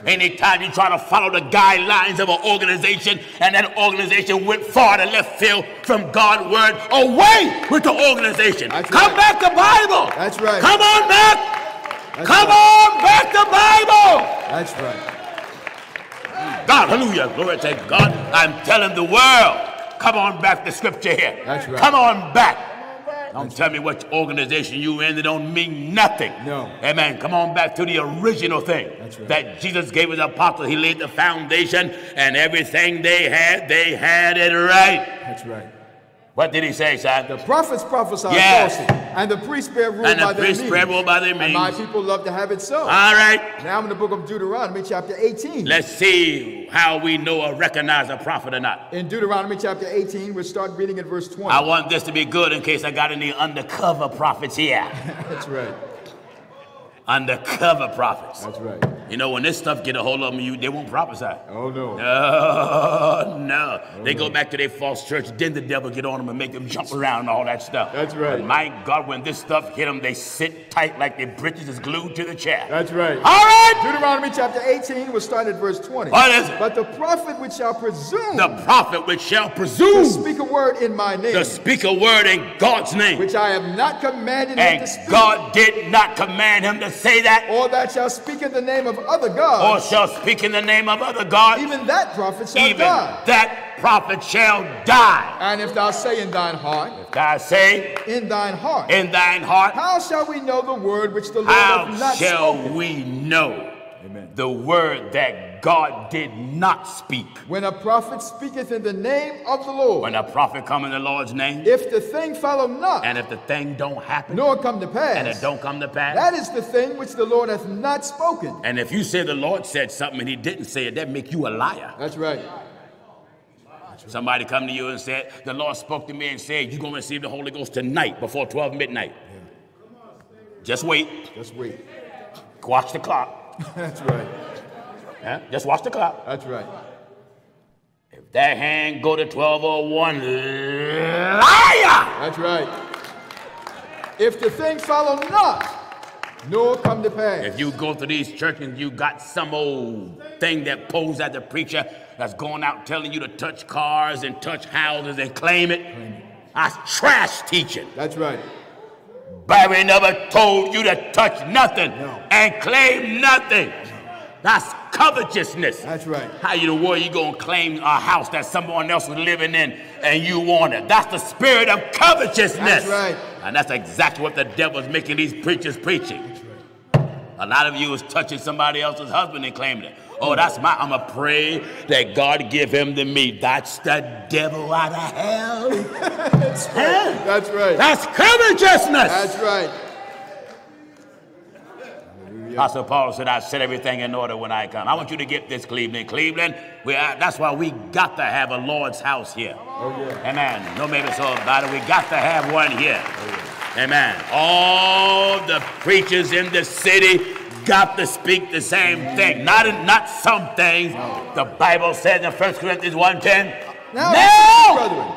Anytime you try to follow the guidelines of an organization and that organization went far to left field from God's word, away with the organization. That's Come right. back to Bible. That's right. Come on back. That's Come right. on back to Bible. That's right. God, hallelujah. Glory to God. I'm telling the world, come on back to scripture here. That's right. Come on back. Don't tell me what organization you in. It don't mean nothing. No. Amen. Come on back to the original thing. That's right. That Jesus gave his apostles. He laid the foundation, and everything they had it right. That's right. What did he say, son? The prophets prophesy falsely, and the priests bear rule by their means. And my people love to have it so. All right. Now I'm in the book of Deuteronomy chapter 18. Let's see how we know or recognize a prophet or not. In Deuteronomy chapter 18, we'll start reading at verse 20. I want this to be good in case I got any undercover prophets here. That's right. Undercover prophets. That's right. You know, when this stuff get a hold of them, they won't prophesy. Oh, no. Oh, no. Oh, they go back to their false church, then the devil get on them and make them jump around and all that stuff. That's right. But my God, when this stuff hit them, they sit tight like their britches is glued to the chair. That's right. All right. Deuteronomy chapter 18, we'll start at verse 20. What is it? But the prophet which shall presume. The prophet which shall presume. To speak a word in my name. To speak a word in God's name. Which I have not commanded him to speak. And God did not command him to say that. Or that shall speak in the name of other gods, or shall speak in the name of other gods, even that prophet shall die. That prophet shall die. And if thou say in thine heart, if thou say in thine heart, how shall we know the word which the Lord hath not spoken? How shall we know the word that God did not speak? When a prophet speaketh in the name of the Lord, when a prophet come in the Lord's name, if the thing follow not, and if the thing don't happen, nor come to pass, and it don't come to pass, that is the thing which the Lord hath not spoken. And if you say the Lord said something and he didn't say it, that make you a liar. That's right. Somebody come to you and said, the Lord spoke to me and said, you're going to receive the Holy Ghost tonight before 12 midnight. Yeah. Just wait. Just wait. Watch the clock. That's right. Huh? Just watch the clock. That's right. If that hand go to 12:01, liar! That's right. If the thing follow not, No come to pass. If you go to these churches, you got some old thing that poses at the preacher that's going out telling you to touch cars and touch houses and claim it. That's trash teaching. That's right. Barry never told you to touch nothing and claim nothing. That's covetousness. That's right. How you the world you gonna claim a house that someone else was living in and you want it? That's the spirit of covetousness. That's right. And that's exactly what the devil's making these preachers preaching. Right. A lot of you is touching somebody else's husband and claiming it. Oh, that's my. I'ma pray that God give him to me. That's the devil out of hell. That's hell. Right. That's right. That's covetousness. That's right. Apostle Paul said, I set everything in order when I come. I want you to get this, Cleveland. Cleveland, that's why we got to have a Lord's house here. Oh, yeah. Amen. No maybe so about it. We got to have one here. Oh, yeah. Amen. All the preachers in the city got to speak the same thing. Not some things. No. The Bible says in 1 Corinthians 1:10, now,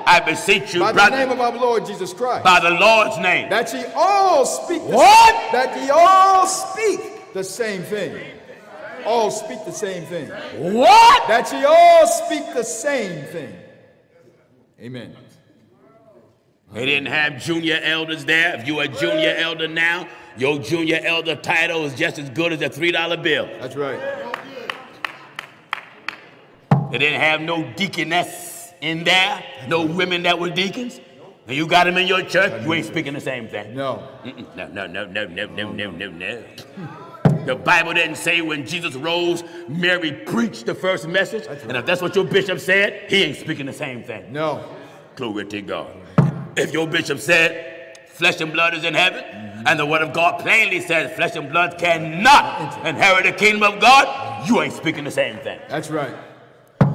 I beseech you, brother, by the name of our Lord Jesus Christ, by the Lord's name, that ye all speak the same. That ye all speak the same thing. All speak the same thing. What? That ye all speak the same thing. Amen. They didn't have junior elders there. If you're a junior elder now, your junior elder title is just as good as a $3 bill. That's right. They didn't have no deaconess in there, no women that were deacons. And you got them in your church, you ain't speaking the same thing. No. No, no, no, no, no, no, no, no, no. The Bible didn't say when Jesus rose, Mary preached the first message. Right. And if that's what your bishop said, he ain't speaking the same thing. No. Glory to God. If your bishop said, flesh and blood is in heaven, and the word of God plainly says, flesh and blood cannot inherit the kingdom of God, you ain't speaking the same thing. That's right.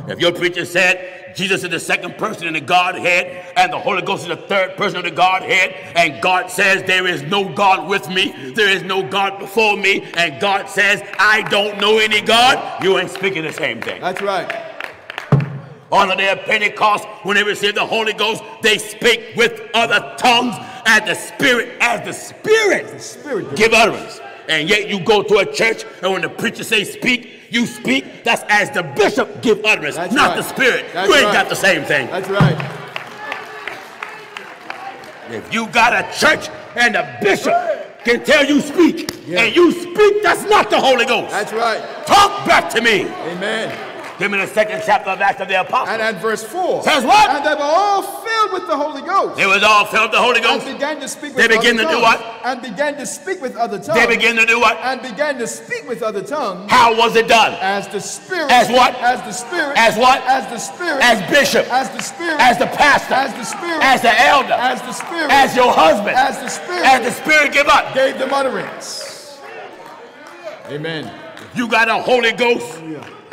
If your preacher said, Jesus is the second person in the Godhead, and the Holy Ghost is the third person of the Godhead, and God says, there is no God with me, there is no God before me, and God says, I don't know any God, you ain't speaking the same thing. That's right. On the day of Pentecost, when they received the Holy Ghost, they spake with other tongues, and the Spirit, as the Spirit, give utterance. And yet you go to a church, and when the preacher says speak, you speak. That's as the bishop give utterance, that's not right. The Spirit. That's you ain't right. Got the same thing. That's right. If you got a church and a bishop can tell you speak, and you speak, that's not the Holy Ghost. That's right. Talk back to me. Amen. Give me the second chapter of Acts of the Apostles. And at verse 4. Says what? And they were all filled with the Holy Ghost. They was all filled with the Holy Ghost. And began to speak with other tongues. And began to speak with other tongues. They began to do what? And began to speak with other tongues. How was it done? As the Spirit. As what? As the Spirit. As what? As the Spirit. As bishop. As the Spirit. As the pastor. As the Spirit. As the elder. As the Spirit. As your husband. As the Spirit. As the Spirit give up. Gave them utterance. Amen. You got a Holy Ghost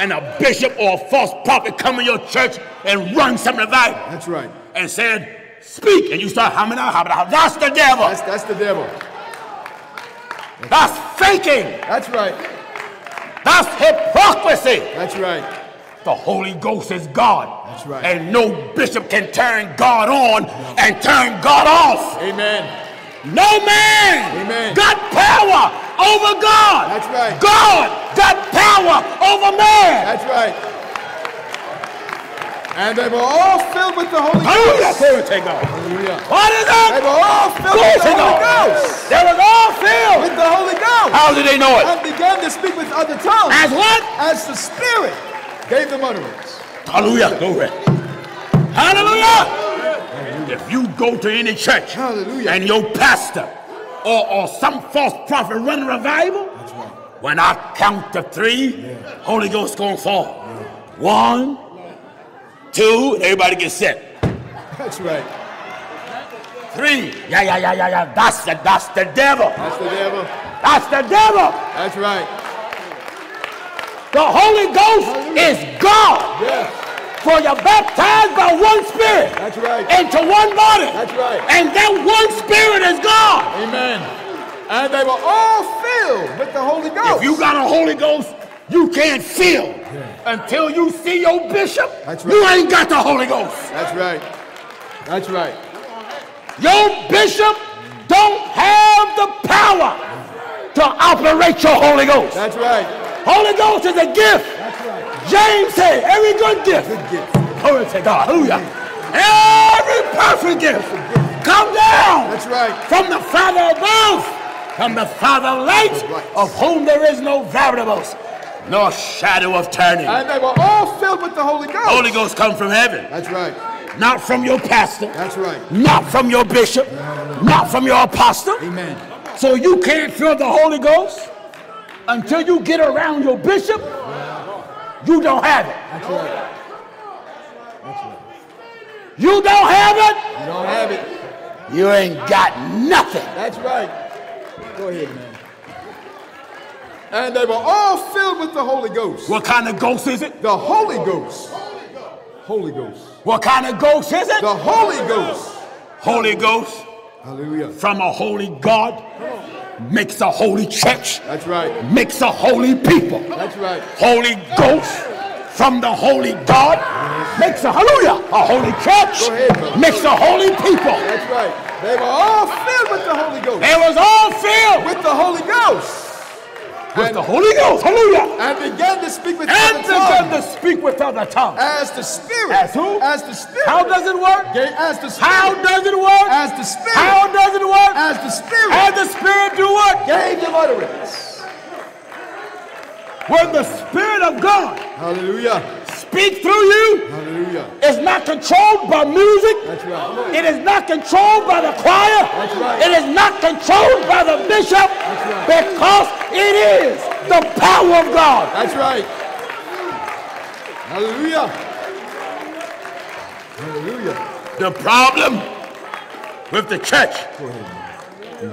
and a bishop or a false prophet come in your church and run some revival. That's right. And said, speak. And you start humming out, humming out. That's the devil. That's the devil. That's faking. That's right. That's hypocrisy. That's right. The Holy Ghost is God. That's right. And no bishop can turn God on and turn God off. Amen. No man got power over God. That's right. God got power over man. That's right. And they were all filled with the Holy Ghost. Hallelujah. What is that? They were all filled with the Holy Ghost. They were all filled with the Holy Ghost. How did they know it? And began to speak with other tongues. As what? As the Spirit gave them utterance. Hallelujah. Glory. Hallelujah. If you go to any church and your pastor or some false prophet run revival, when I count to three, Holy Ghost gonna fall. One, two, everybody get set. That's right. Three. Yeah. That's the devil. That's the devil. That's the devil. That's right. The Holy Ghost is God. Yes. For you're baptized by one Spirit into one body. That's right. And that one Spirit is God. Amen. And they were all filled with the Holy Ghost. If you got a Holy Ghost, you can't feel until you see your bishop. That's right. You ain't got the Holy Ghost. That's right. That's right. Your bishop don't have the power to operate your Holy Ghost. That's right. Holy Ghost is a gift. That's right. James said, every good gift. Good gift. Glory to God. Hallelujah. Every perfect gift. Come down. That's right. From the Father above. From the Father light. Of whom there is no variables, nor shadow of turning. And they were all filled with the Holy Ghost. Holy Ghost come from heaven. That's right. Not from your pastor. That's right. Not from your bishop. No. Not from your apostle. Amen. So you can't feel the Holy Ghost until you get around your bishop. You don't have it. That's right. That's right. You don't have it. You don't have it. You ain't got nothing. That's right. Go ahead, man. And they were all filled with the Holy Ghost. What kind of ghost is it? The Holy Ghost. Holy Ghost. What kind of ghost is it? The Holy Ghost. Holy Ghost. Hallelujah. From a holy God makes a holy church. That's right. Makes a holy people. That's right. Holy Ghost from the holy God makes a hallelujah. A holy church. Go ahead, brother. Makes a holy people. That's right. They were all filled with the Holy Ghost. They was all filled with the Holy Ghost. With the Holy Ghost, hallelujah! And began to speak with other tongues. And began to speak with other tongues. As the Spirit. As who? As the Spirit. How does it work? As the Spirit. How does it work? As the Spirit. How does it work? As the Spirit. And the Spirit do what? Gave them utterance. When the Spirit of God, hallelujah, speaks through you, hallelujah, it's not controlled by music. That's right. It is not controlled by the choir. That's right. It is not controlled by the bishop. That's right. Because it is the power of God. That's right. Hallelujah. Hallelujah. The problem with the church,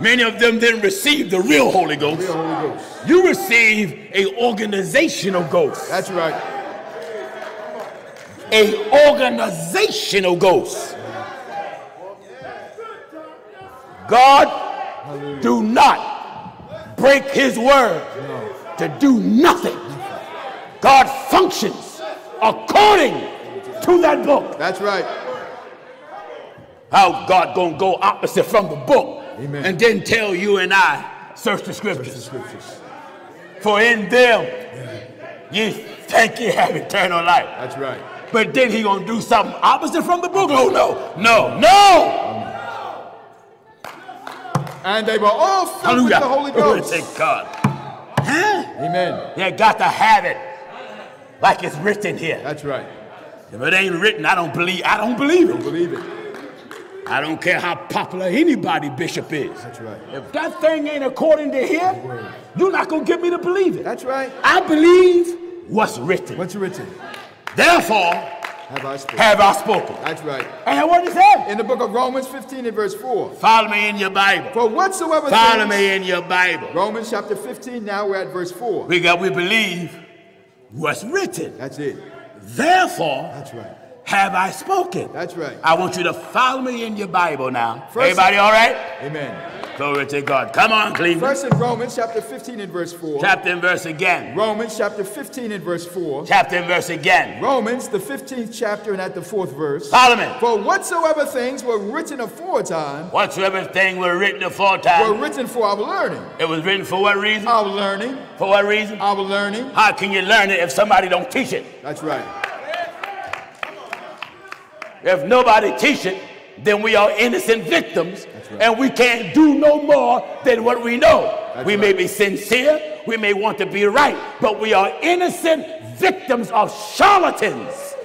many of them didn't receive the real Holy Ghost. The real Holy Ghost. You receive an organizational ghost. That's right. A organizational ghost. God hallelujah. Do not break his word no. to do nothing. God functions according to that book. That's right. How God gonna go opposite from the book amen. And then tell you and I search the scriptures. Search the scriptures. For in them ye think ye have eternal life. That's right. But then he gonna do something opposite from the book. Oh no, no, no! And they were all filled hallelujah. With the Holy Ghost. Glory to God. Huh? Amen. You got to have it, like it's written here. That's right. If it ain't written, I don't believe it. Don't believe it. I don't care how popular anybody bishop is. That's right. If that thing ain't according to here, you're not gonna get me to believe it. That's right. I believe what's written. What's written? Therefore, have I spoken. That's right. And what is that? In the book of Romans 15 and verse 4. Follow me in your Bible. For whatsoever follow me in your Bible. Romans chapter 15, now we're at verse 4. We believe what's written. That's it. Therefore, that's right. have I spoken. That's right. I want you to follow me in your Bible now. First, everybody all right? Amen. Glory to God. Come on, Cleveland. First in Romans chapter 15 and verse 4. Chapter and verse again. Romans chapter 15 and verse 4. Chapter and verse again. Romans the 15th chapter and at the 4th verse. Follow me. For whatsoever things were written aforetime. Whatsoever things were written aforetime. Were written for our learning. It was written for what reason? Our learning. For what reason? Our learning. How can you learn it if somebody don't teach it? That's right. If nobody teach it, then we are innocent victims right. and we can't do no more than what we know. That's we right. may be sincere, we may want to be right, but we are innocent victims of charlatans.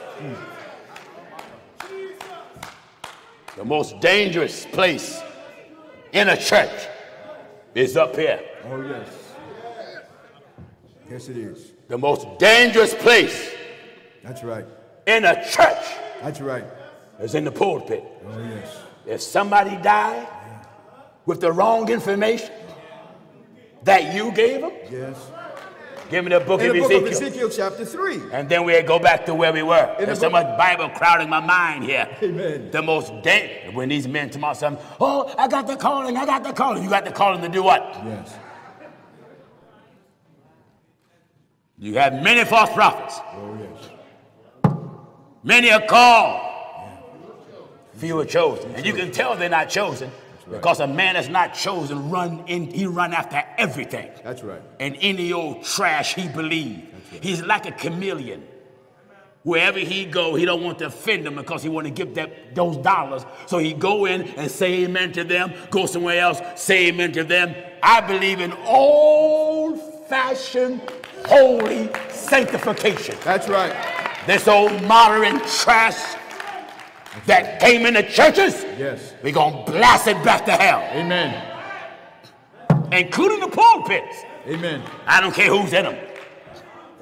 Mm. The most dangerous place in a church is up here. Oh yes. Yes it is. The most dangerous place. That's right. In a church. That's right. It's in the pulpit. Oh, yes. If somebody died yeah. with the wrong information that you gave them, yes. give me the book in of the Ezekiel. Book of Ezekiel chapter 3. And then we'll go back to where we were. In There's so much Bible crowding my mind here. Amen. The most dangerous. When these men tomorrow say, oh, I got the calling, I got the calling. You got the calling to do what? Yes. You have many false prophets. Oh, yes. Many are called, few are chosen. And you can tell they're not chosen right. Because a man is not chosen, he run after everything. That's right. And any old trash he believed. Right. He's like a chameleon. Wherever he go, he don't want to offend them because he want to give those dollars. So he go in and say amen to them, go somewhere else, say amen to them. I believe in old-fashioned, holy sanctification. That's right. This old modern trash that came in the churches, yes, we're going to blast it back to hell. Amen. Including the pulpits. Amen. I don't care who's in them.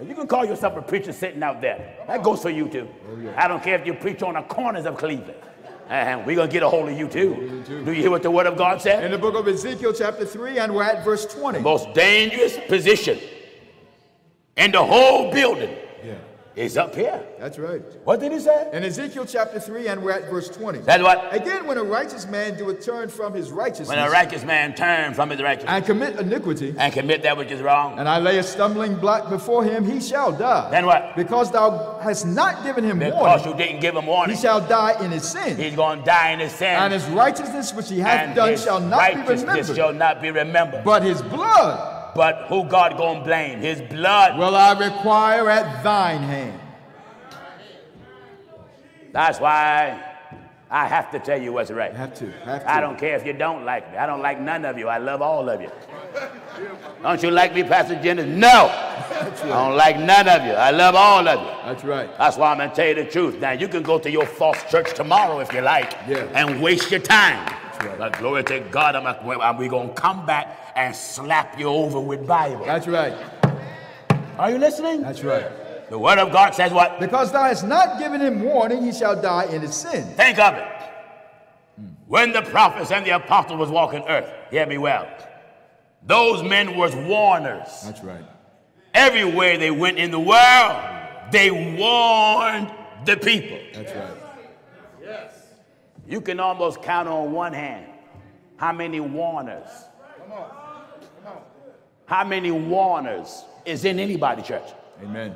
If you can call yourself a preacher sitting out there, that goes for you too. Oh, yeah. I don't care if you preach on the corners of Cleveland. We're going to get a hold of you too. Do you hear what the Word of God said? In the book of Ezekiel chapter 3, and we're at verse 20. The most dangerous position in the whole building. Yeah. It's up here. That's right. What did he say? In Ezekiel chapter 3, and we're at verse 20. That's what? Again, when a righteous man doeth turn from his righteousness. When a righteous man turn from his righteousness. And commit iniquity. And commit that which is wrong. And I lay a stumbling block before him, he shall die. Then what? Because thou hast not given him warning. Because you didn't give him warning. He shall die in his sin. He's going to die in his sin. And his righteousness which he hath done shall not be remembered. Righteousness shall not be remembered. But his blood. But who God going to blame? His blood will I require at thine hand. That's why I have to tell you what's right. Have to. I don't care if you don't like me. I don't like none of you. I love all of you. Don't you like me, Pastor Jennings? No. Right. I don't like none of you. I love all of you. That's right. That's why I'm going to tell you the truth. Now, you can go to your false church tomorrow if you like, yeah, and waste your time. Right. But glory to God, we're going to come back and slap you over with Bible. That's right. Are you listening? That's right. The Word of God says what? Because thou hast not given him warning, he shall die in his sin. Think of it. When the prophets and the apostles was walking earth, hear me well, those men was warners. That's right. Everywhere they went in the world, they warned the people. That's right. Yes. You can almost count on one hand how many warners. Come on. Come on. How many warners is in anybody's church? Amen.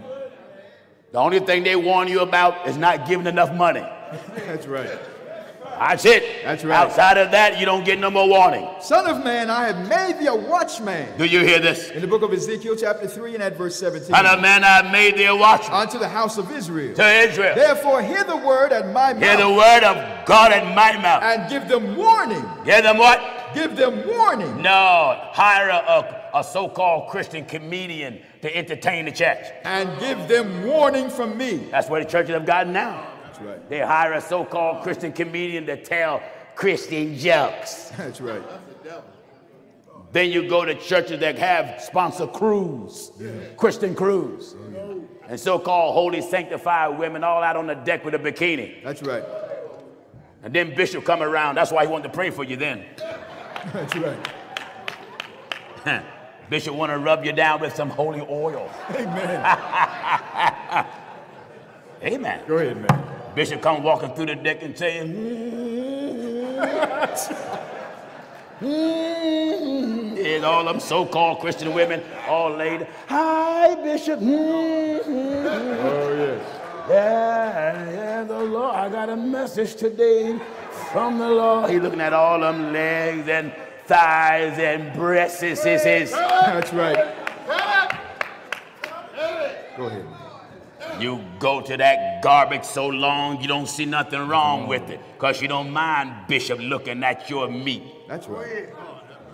The only thing they warn you about is not giving enough money. That's right. That's it. That's right. Outside of that, you don't get no more warning. Son of man, I have made thee a watchman. Do you hear this? In the book of Ezekiel chapter 3 and at verse 17. Son of man, I have made thee a watchman. Unto the house of Israel. To Israel. Therefore hear the word at my mouth. Hear the word of God at my mouth. And give them warning. Give them what? Give them warning. No, hire a so-called Christian comedian to entertain the church. And give them warning from me. That's what the churches have gotten now. Right. They hire a so-called Christian comedian to tell Christian jokes. That's right. Then you go to churches that have sponsor crews, yeah, Christian crews, yeah, and so-called holy sanctified women all out on the deck with a bikini. That's right. And then Bishop come around. That's why he wanted to pray for you then. That's right. Bishop want to rub you down with some holy oil. Amen. Amen. Go ahead, man. Bishop come walking through the deck and saying, and all them so-called Christian women all laid, hi, Bishop. Oh, yes. Yeah, the Lord, I got a message today from the Lord. He looking at all them legs and thighs and breasts. That's right. Go ahead, man. You go to that garbage so long, you don't see nothing wrong with it, because you don't mind Bishop looking at your meat. That's right.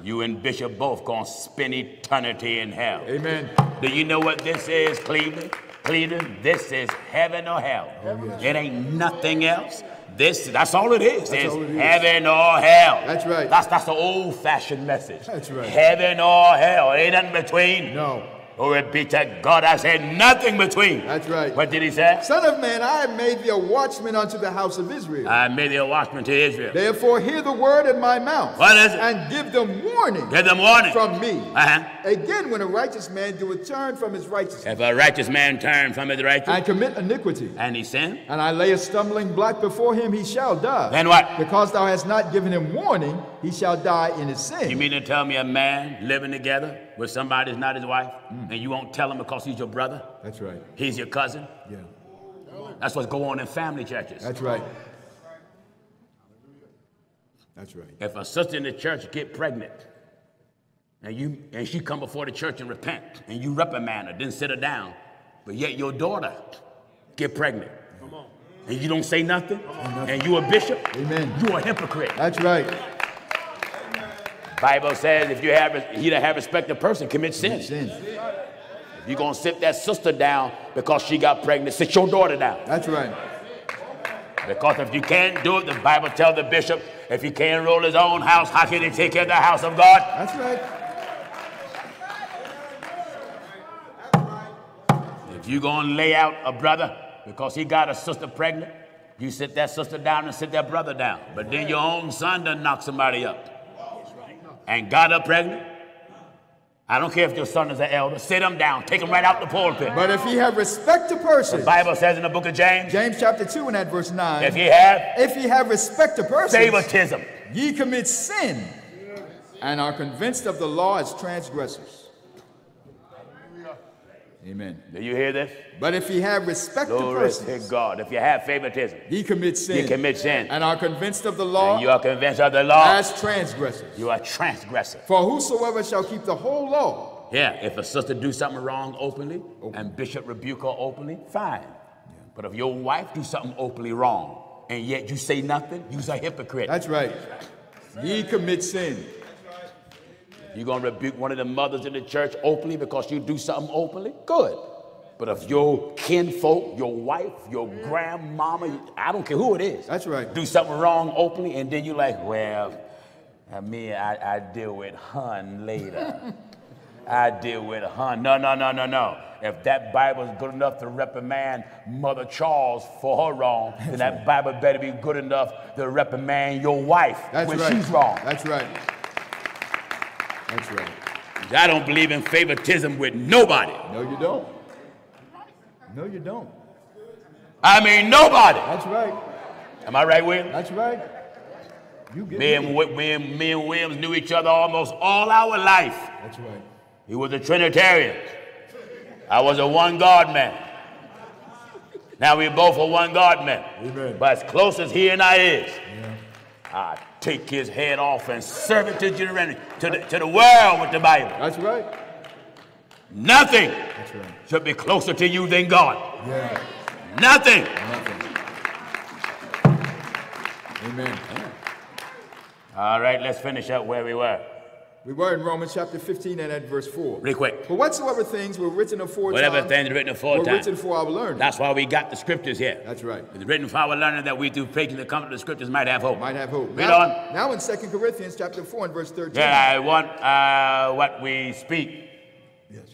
You and Bishop both going to spend eternity in hell. Amen. Do you know what this is, Cleveland? Cleveland, this is heaven or hell. Oh, yes. It ain't nothing else. That's all it is. It's heaven or hell. That's right. That's the old-fashioned message. That's right. Heaven or hell. Ain't nothing between. No. Glory be to God, I said nothing between. That's right. What did he say? Son of man, I have made thee a watchman unto the house of Israel. I made thee a watchman to Israel. Therefore hear the word in my mouth. What is it? And give them warning. Give them warning. From me. Again, when a righteous man doeth turn from his righteousness. If a righteous man turn from his righteousness. And commit iniquity. And he sin. And I lay a stumbling block before him, he shall die. Then what? Because thou hast not given him warning, he shall die in his sin. You mean to tell me a man living together with somebody that's not his wife, and you won't tell him because he's your brother? That's right. He's your cousin? Yeah. That's what's going on in family churches. That's right. That's right. If a sister in the church get pregnant, and she come before the church and repent, and you reprimand her, didn't sit her down, but yet your daughter get pregnant, and you don't say nothing, and you a bishop, you a hypocrite. That's right. Bible says, if you have, he that have respect a person commits sin. If you're going to sit that sister down because she got pregnant, sit your daughter down. That's right. Because if you can't do it, the Bible tells the bishop, if he can't rule his own house, how can he take care of the house of God? That's right. If you're going to lay out a brother because he got a sister pregnant, you sit that sister down and sit that brother down. But then your own son done knock somebody up and got her pregnant. I don't care if your son is an elder. Sit him down. Take him right out the pulpit. But if he have respect to persons. The Bible says in the book of James. James chapter 2 and at verse 9. If he have. If he have respect to persons. Favoritism. Ye commit sin and are convinced of the law as transgressors. Amen. Do you hear this? But if you have respect to persons. Glory to God. If you have favoritism. He commits sin. You commit sin. And are convinced of the law. And you are convinced of the law. As transgressors. You are transgressors. For whosoever shall keep the whole law. Yeah. If a sister do something wrong openly, and bishop rebuke her openly, fine. Yeah. But if your wife do something openly wrong, and yet you say nothing, you're a hypocrite. That's right. Ye commit sin. You're going to rebuke one of the mothers in the church openly because you do something openly? Good. But if your kinfolk, your wife, your grandmama, I don't care who it is. That's right. Do something wrong openly, and then you're like, well, I mean, I deal with hun later. I deal with hun. No, no, no, no, no. If that Bible is good enough to reprimand Mother Charles for her wrong, then that Bible better be good enough to reprimand your wife when she's wrong. That's right. That's right. I don't believe in favoritism with nobody. No, you don't. No, you don't. I mean, nobody. That's right. Am I right, William? That's right. You get me and Williams knew each other almost all our life. That's right. He was a Trinitarian. I was a one God man. Now we both are one God men. Amen. But as close as he and I is, I take his head off and serve it to the world with the Bible. That's right. Nothing should be closer to you than God. Yeah. Nothing. Amen. All right, let's finish up where we were. We were in Romans chapter 15 and at verse 4. Real quick. For whatsoever things were written aforetime. Whatever things written aforetime. Were written for our learning. That's why we got the scriptures here. That's right. It's written for our learning that we through faith in the comfort of the scriptures might have hope. Might have hope. Read on. Now in 2 Corinthians chapter 4 and verse 13. Yeah, I want what we speak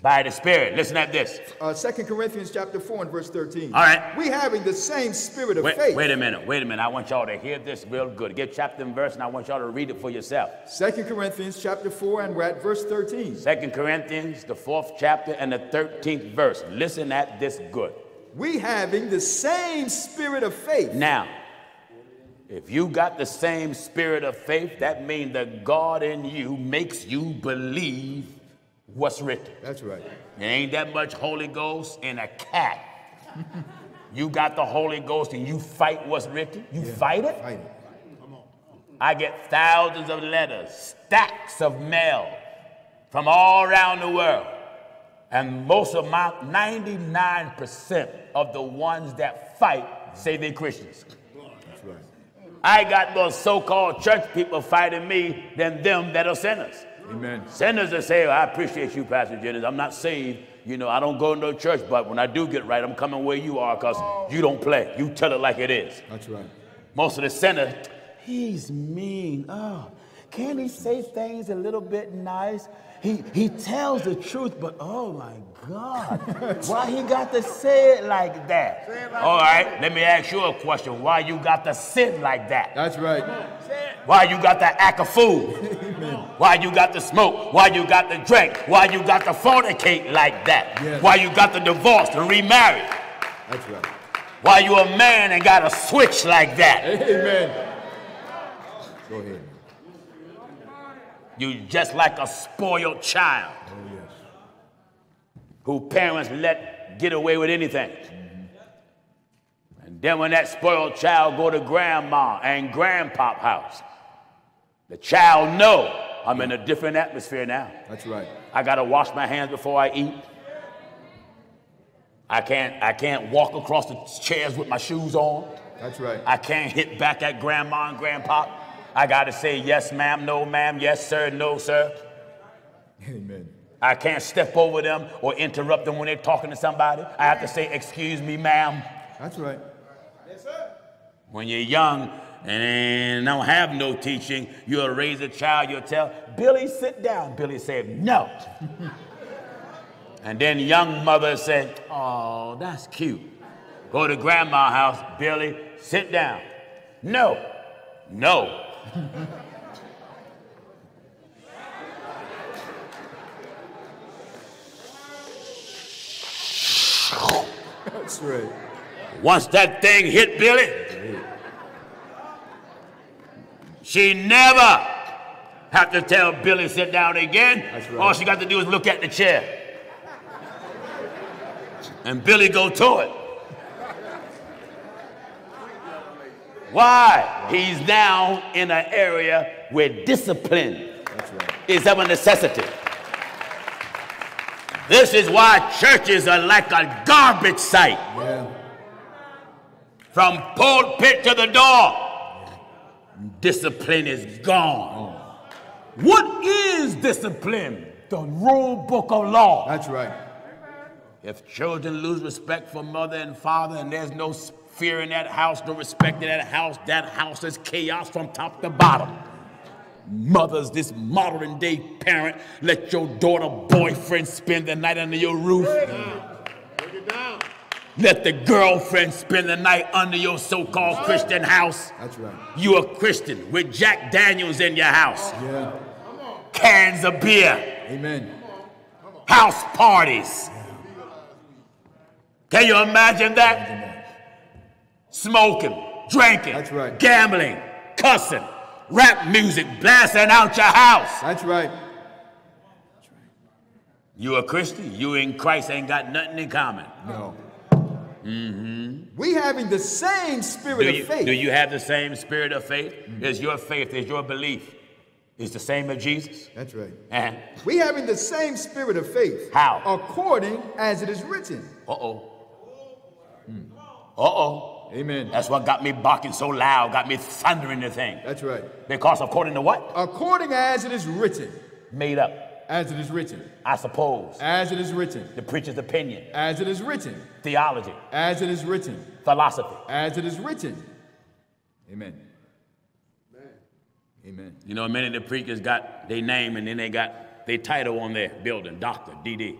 by the Spirit. Listen at this. 2 Corinthians chapter 4 and verse 13. All right. We having the same spirit of faith. Wait a minute. Wait a minute. I want y'all to hear this real good. Get chapter and verse, and I want y'all to read it for yourself. 2 Corinthians chapter 4 and we're at verse 13. 2 Corinthians, the 4th chapter and the 13th verse. Listen at this good. We having the same spirit of faith. Now, if you got the same spirit of faith, that means the God in you makes you believe what's written. That's right. There ain't that much Holy Ghost in a cat. You got the Holy Ghost and you fight what's written. You fight it. Fight it. Come on. I get thousands of letters, stacks of mail from all around the world. And most of my 99% of the ones that fight say they're Christians. That's right. I got more so-called church people fighting me than them that are sinners. Amen. Sinners that say, I appreciate you, Pastor Jennings. I'm not saved. You know, I don't go to no church, but when I do get right, I'm coming where you are because you don't play. You tell it like it is. That's right. Most of the sinners, he's mean. Oh, can he say things a little bit nice? He tells the truth, but oh my God, why he got to say it like that? All right, let me ask you a question. Why you got to sin like that? That's right. Why you got to act a fool? Why you got to smoke? Why you got to drink? Why you got to fornicate like that? Yes. Why you got to divorce and remarry? That's right. Why you a man and got to switch like that? Amen. Go ahead. You just like a spoiled child who parents let get away with anything. And then when that spoiled child go to grandma and grandpa's house, The child know I'm in a different atmosphere now. That's right. I got to wash my hands before I eat. I can't walk across the chairs with my shoes on. That's right. I can't hit back at grandma and grandpa. I got to say yes, ma'am, no, ma'am, yes, sir, no, sir. Amen. I can't step over them or interrupt them when they're talking to somebody. I have to say, excuse me, ma'am. That's right. Yes, sir. When you're young and don't have no teaching, you'll raise a child, you'll tell, Billy, sit down. Billy said, no. And then young mother said, oh, that's cute. Go to grandma's house, Billy, sit down. No. No. That's right. Once that thing hit Billy, she never had to tell Billy sit down again. That's right. All she got to do is look at the chair. And Billy go to it. Why? He's now in an area where discipline is of a necessity. This is why churches are like a garbage site. Yeah. From pulpit to the door, yeah. Discipline is gone. Oh. What is discipline? The rule book of law. That's right. If children lose respect for mother and father and there's no fear in that house, no respect in that house is chaos from top to bottom. Mothers, this modern day parent, let your daughter boyfriend spend the night under your roof. Break it down. Let the girlfriend spend the night under your so-called Christian house. That's right. You a Christian with Jack Daniels in your house. Yeah. Cans of beer. Amen. House parties. Yeah. Can you imagine that? Smoking, drinking, that's right. Gambling, cussing, rap music, blasting out your house. That's right. You a Christian? You in Christ ain't got nothing in common. No. Mm-hmm. We having the same spirit of faith. Do you have the same spirit of faith? Mm-hmm. Is your faith, is your belief, is the same as Jesus? That's right. And we having the same spirit of faith. How? According as it is written. Uh-oh. Mm. Uh-oh. Amen. That's what got me barking so loud, got me thundering the thing. That's right. Because according to what? According as it is written. Made up. As it is written. I suppose. As it is written. The preacher's opinion. As it is written. Theology. As it is written. Philosophy. As it is written. Amen. Amen. You know, many of the preachers got their name and then they got their title on their building, Dr. D.D.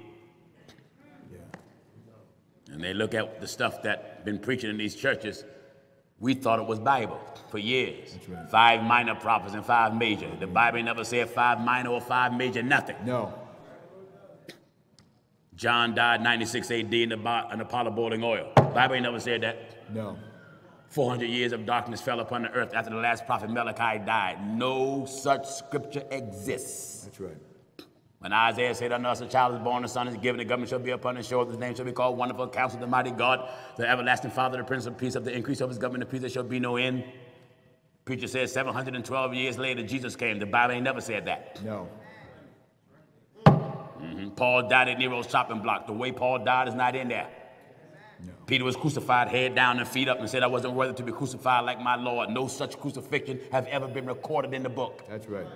And they look at the stuff that's been preaching in these churches. We thought it was Bible for years. That's right. 5 minor prophets and 5 major. The Bible never said 5 minor or 5 major, nothing. No. John died 96 AD in a pot of boiling oil. The Bible ain't never said that. No. 400 years of darkness fell upon the earth after the last prophet Malachi died. No such scripture exists. That's right. When Isaiah said unto us, a child is born, a son is given, the government shall be upon his shoulders, his name shall be called Wonderful Counselor, the Mighty God, the Everlasting Father, the Prince of Peace, of the increase of his government, the peace there shall be no end. Preacher says 712 years later, Jesus came. The Bible ain't never said that. No. Mm-hmm. Paul died at Nero's shopping block. The way Paul died is not in there. No. Peter was crucified, head down and feet up, and said, I wasn't worthy to be crucified like my Lord. No such crucifixion have ever been recorded in the book. That's right.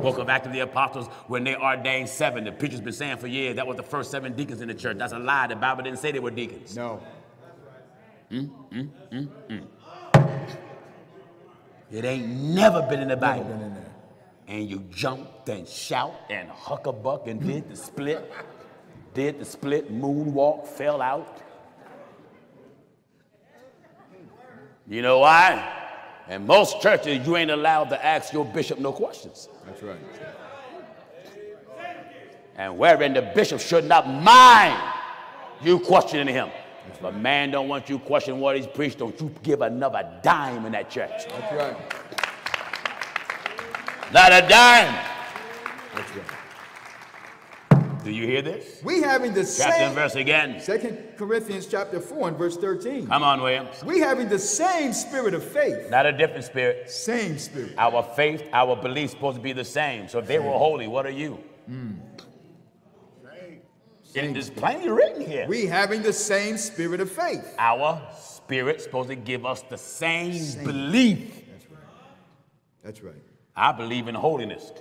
Book of Acts of the Apostles, when they ordained 7. The preacher's been saying for years that was the first 7 deacons in the church. That's a lie. The Bible didn't say they were deacons. No. It ain't never been in the Bible. Never been in there. And you jumped and shout and huckabuck and did the split, moonwalk, fell out. You know why? And most churches, you ain't allowed to ask your bishop no questions. That's right. And wherein the bishop should not mind you questioning him. That's right. If a man don't want you questioning what he's preached, don't you give another dime in that church. That's right. Not a dime. That's right. Do you hear this? We having the same. Chapter and verse again. 2 Corinthians 4:13. Come on, Williams. We having the same spirit of faith. Not a different spirit. Same spirit. Our faith, our belief supposed to be the same. So if they were holy, what are you? Mm. It is plainly written here. We having the same spirit of faith. Our spirit supposed to give us the same belief. That's right. That's right. I believe in holiness.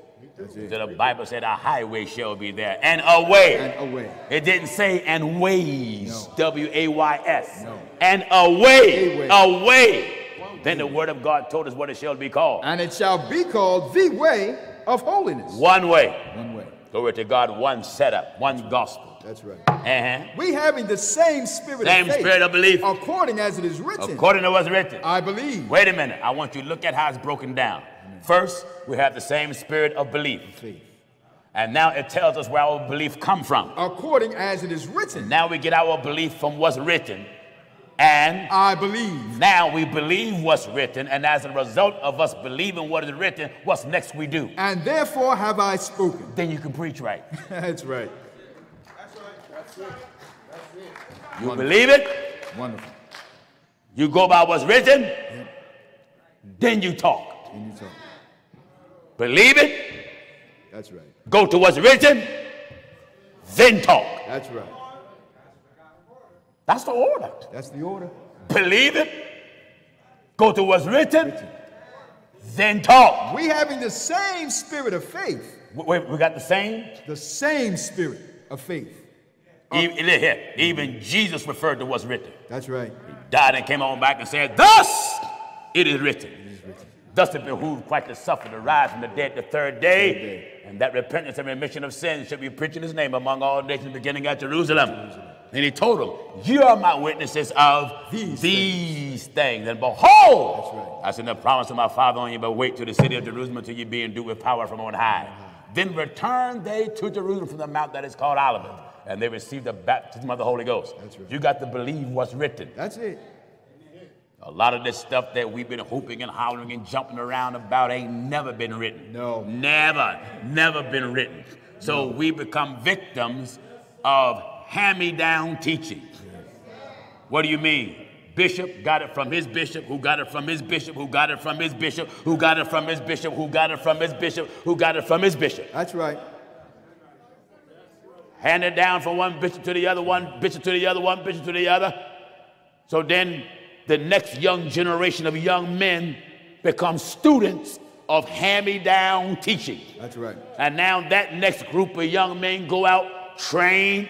So the Bible said a highway shall be there and a way. And a way. It didn't say and ways. No. W-A-Y-S. No. And a way. A way. Then the word of God told us what it shall be called. And it shall be called the way of holiness. One way. One way. Glory to God. One setup. One gospel. That's right. We having the same spirit of faith. Same spirit of belief. According as it is written. According to what's written. I believe. Wait a minute. I want you to look at how it's broken down. First, we have the same spirit of belief. And now it tells us where our belief comes from. According as it is written. And now we get our belief from what's written. And I believe. Now we believe what's written. And as a result of us believing what is written, what's next we do. And therefore have I spoken. Then you can preach right. That's right. That's right. That's it. That's it. You believe it. Wonderful. You go by what's written. Yeah. Then you talk. Then you talk. Believe it. That's right. Go to what's written, then talk. That's right. That's the order. That's the order. Believe it. Go to what's written, then talk. We having the same spirit of faith. Wait, we got the same? The same spirit of faith. Even Jesus referred to what's written. That's right. He died and came on back and said, thus it is written. It is written. Thus it behooved Christ to suffer, to rise from the dead the third day, and that repentance and remission of sins should be preached in his name among all nations, beginning at Jerusalem. And he told them, you are my witnesses of these things. And behold, I send the promise of my Father on you, but wait to the city of Jerusalem until you be endued with power from on high. Then returned they to Jerusalem from the mount that is called Olivet, and they received the baptism of the Holy Ghost. You got to believe what's written. That's it. A lot of this stuff that we've been hooping and hollering and jumping around about ain't never been written. No. Never, never been written. So we become victims of hand-me-down teaching. What do you mean? Bishop got it from his bishop, who got it from his bishop, who got it from his bishop, who got it from his bishop, who got it from his bishop, who got it from his bishop. That's right. Handed down from one bishop to the other, one bishop to the other, one bishop to the other. So then the next young generation of young men become students of hand-me-down teaching. That's right. And now that next group of young men go out, train,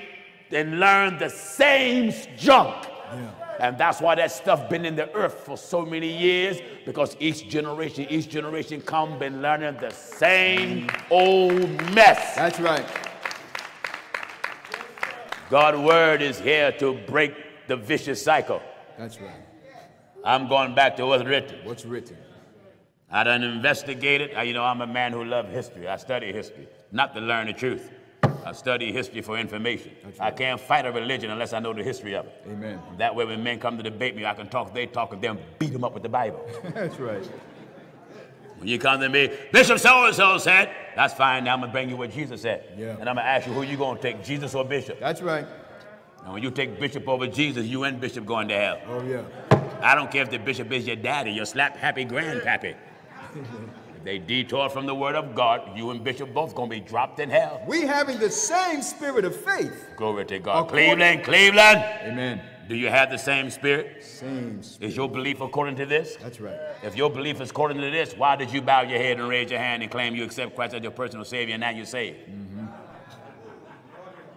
and learn the same junk. Yeah. And that's why that stuff been in the earth for so many years, because each generation come been learning the same old mess. That's right. God's word is here to break the vicious cycle. That's right. I'm going back to what's written. What's written? I done investigated. You know, I'm a man who loves history. I study history, not to learn the truth. I study history for information. Right. I can't fight a religion unless I know the history of it. Amen. That way when men come to debate me, I can talk, they talk, and then beat them up with the Bible. That's right. When you come to me, Bishop so-and-so said, that's fine, now I'm going to bring you what Jesus said. Yeah. And I'm going to ask you, who you going to take, Jesus or Bishop? That's right. And when you take Bishop over Jesus, you and Bishop going to hell. Oh, yeah. I don't care if the bishop is your daddy, your slap-happy grandpappy. If they detour from the word of God, you and Bishop both going to be dropped in hell. We having the same spirit of faith. Glory to God. Cleveland, Cleveland. Amen. Do you have the same spirit? Same spirit. Is your belief according to this? That's right. If your belief is according to this, why did you bow your head and raise your hand and claim you accept Christ as your personal Savior and now you're saved?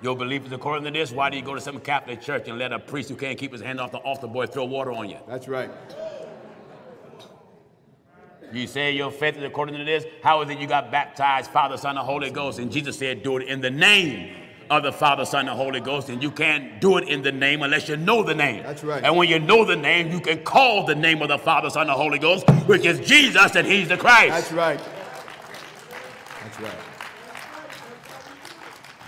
Your belief is according to this. Why do you go to some Catholic church and let a priest who can't keep his hand off the altar boy throw water on you? That's right. You say your faith is according to this. How is it you got baptized, Father, Son, and Holy Ghost? And Jesus said, do it in the name of the Father, Son, and Holy Ghost. And you can't do it in the name unless you know the name. That's right. And when you know the name, you can call the name of the Father, Son, and Holy Ghost, which is Jesus, and he's the Christ. That's right. That's right.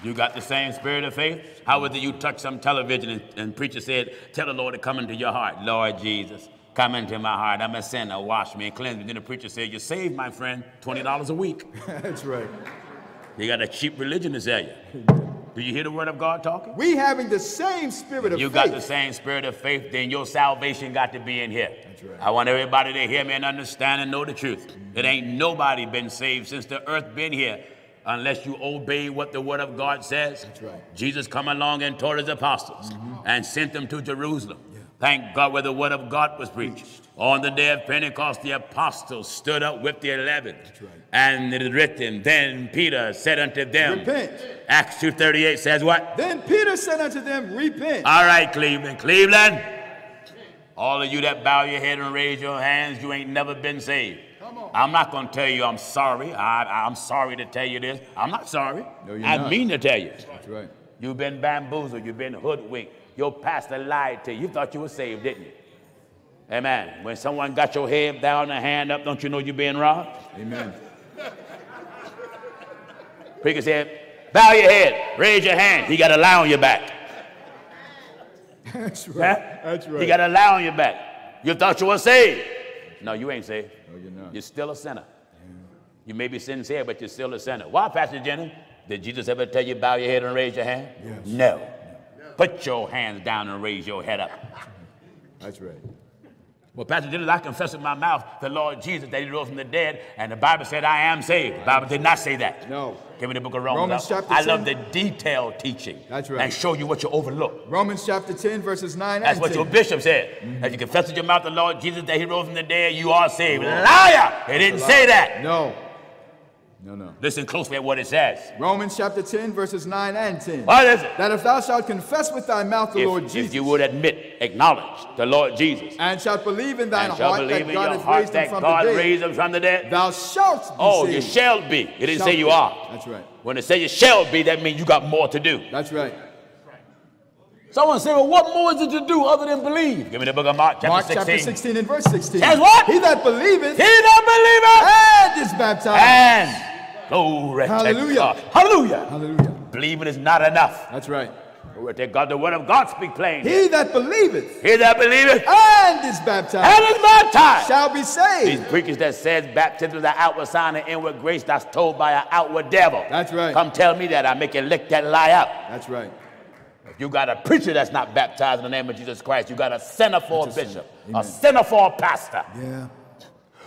You got the same spirit of faith? How is it you touch some television and preacher said, tell the Lord to come into your heart. Lord Jesus, come into my heart. I'm a sinner. Wash me and cleanse me. Then the preacher said, you're saved, my friend, $20 a week. That's right. You got a cheap religion to sell you. Do you hear the word of God talking? We having the same spirit of faith. You got the same spirit of faith, then your salvation got to be in here. That's right. I want everybody to hear me and understand and know the truth. It ain't nobody been saved since the earth been here unless you obey what the word of God says. That's right. Jesus come along and taught his apostles and sent them to Jerusalem. Yeah. Thank God where the word of God was preached. On the day of Pentecost, the apostles stood up with the 11. That's right. And it is written, then Peter said unto them, repent. Acts 2:38 says what? Then Peter said unto them, repent. All right, Cleveland. Cleveland, all of you that bow your head and raise your hands, you ain't never been saved. Come on. I'm not going to tell you I'm sorry. I'm sorry to tell you this. I'm not sorry. No, you're not. I mean to tell you. That's right. You've been bamboozled. You've been hoodwinked. Your pastor lied to you. You thought you were saved, didn't you? Amen. When someone got your head down and hand up, don't you know you're being robbed? Amen. Preacher said, bow your head, raise your hand. He got a lie on your back. That's right. Huh? That's right. He got a lie on your back. You thought you were saved. No, you ain't saved. No, you're not. You're still a sinner. Yeah. You may be sincere, but you're still a sinner. Why, Pastor Jennings? Did Jesus ever tell you bow your head and raise your hand? Yes. No. No. Put your hands down and raise your head up. That's right. Well, Pastor Jennings, I confess with my mouth the Lord Jesus that he rose from the dead, and the Bible said I am saved. The Bible did not say that. No. Give me the book of Romans. I love the detailed teaching. That's right. And show you what you overlook. Romans chapter 10, verses 9 and 10. That's what your bishop said. As you confess with your mouth the Lord Jesus that he rose from the dead, you are saved. Liar! It didn't say that. No. No, no. Listen closely at what it says. Romans chapter 10, verses 9 and 10. What is it? That if thou shalt confess with thy mouth the Lord Jesus. If you would admit, acknowledge the Lord Jesus. And shalt believe in thine heart that God raised him from the dead. Thou shalt be saved. You shall be. It didn't say you are. That's right. When it says you shall be, that means you got more to do. That's right. Someone say, well, what more did you do other than believe? Give me the book of Mark, chapter 16. Mark chapter 16 and verse 16. Says what? He that believeth. He that believeth. And is baptized. And glory to God. Hallelujah. Hallelujah. Believing is not enough. That's right. Glory to God. The word of God speak plain. He that believeth. He that believeth. And is baptized. And is baptized. Shall be saved. These preachers that says baptism is an outward sign and inward grace, that's told by an outward devil. That's right. Come tell me that. I make you lick that lie up. That's right. You got a preacher that's not baptized in the name of Jesus Christ. You got a sinner for a bishop, a sinner for a pastor. Yeah.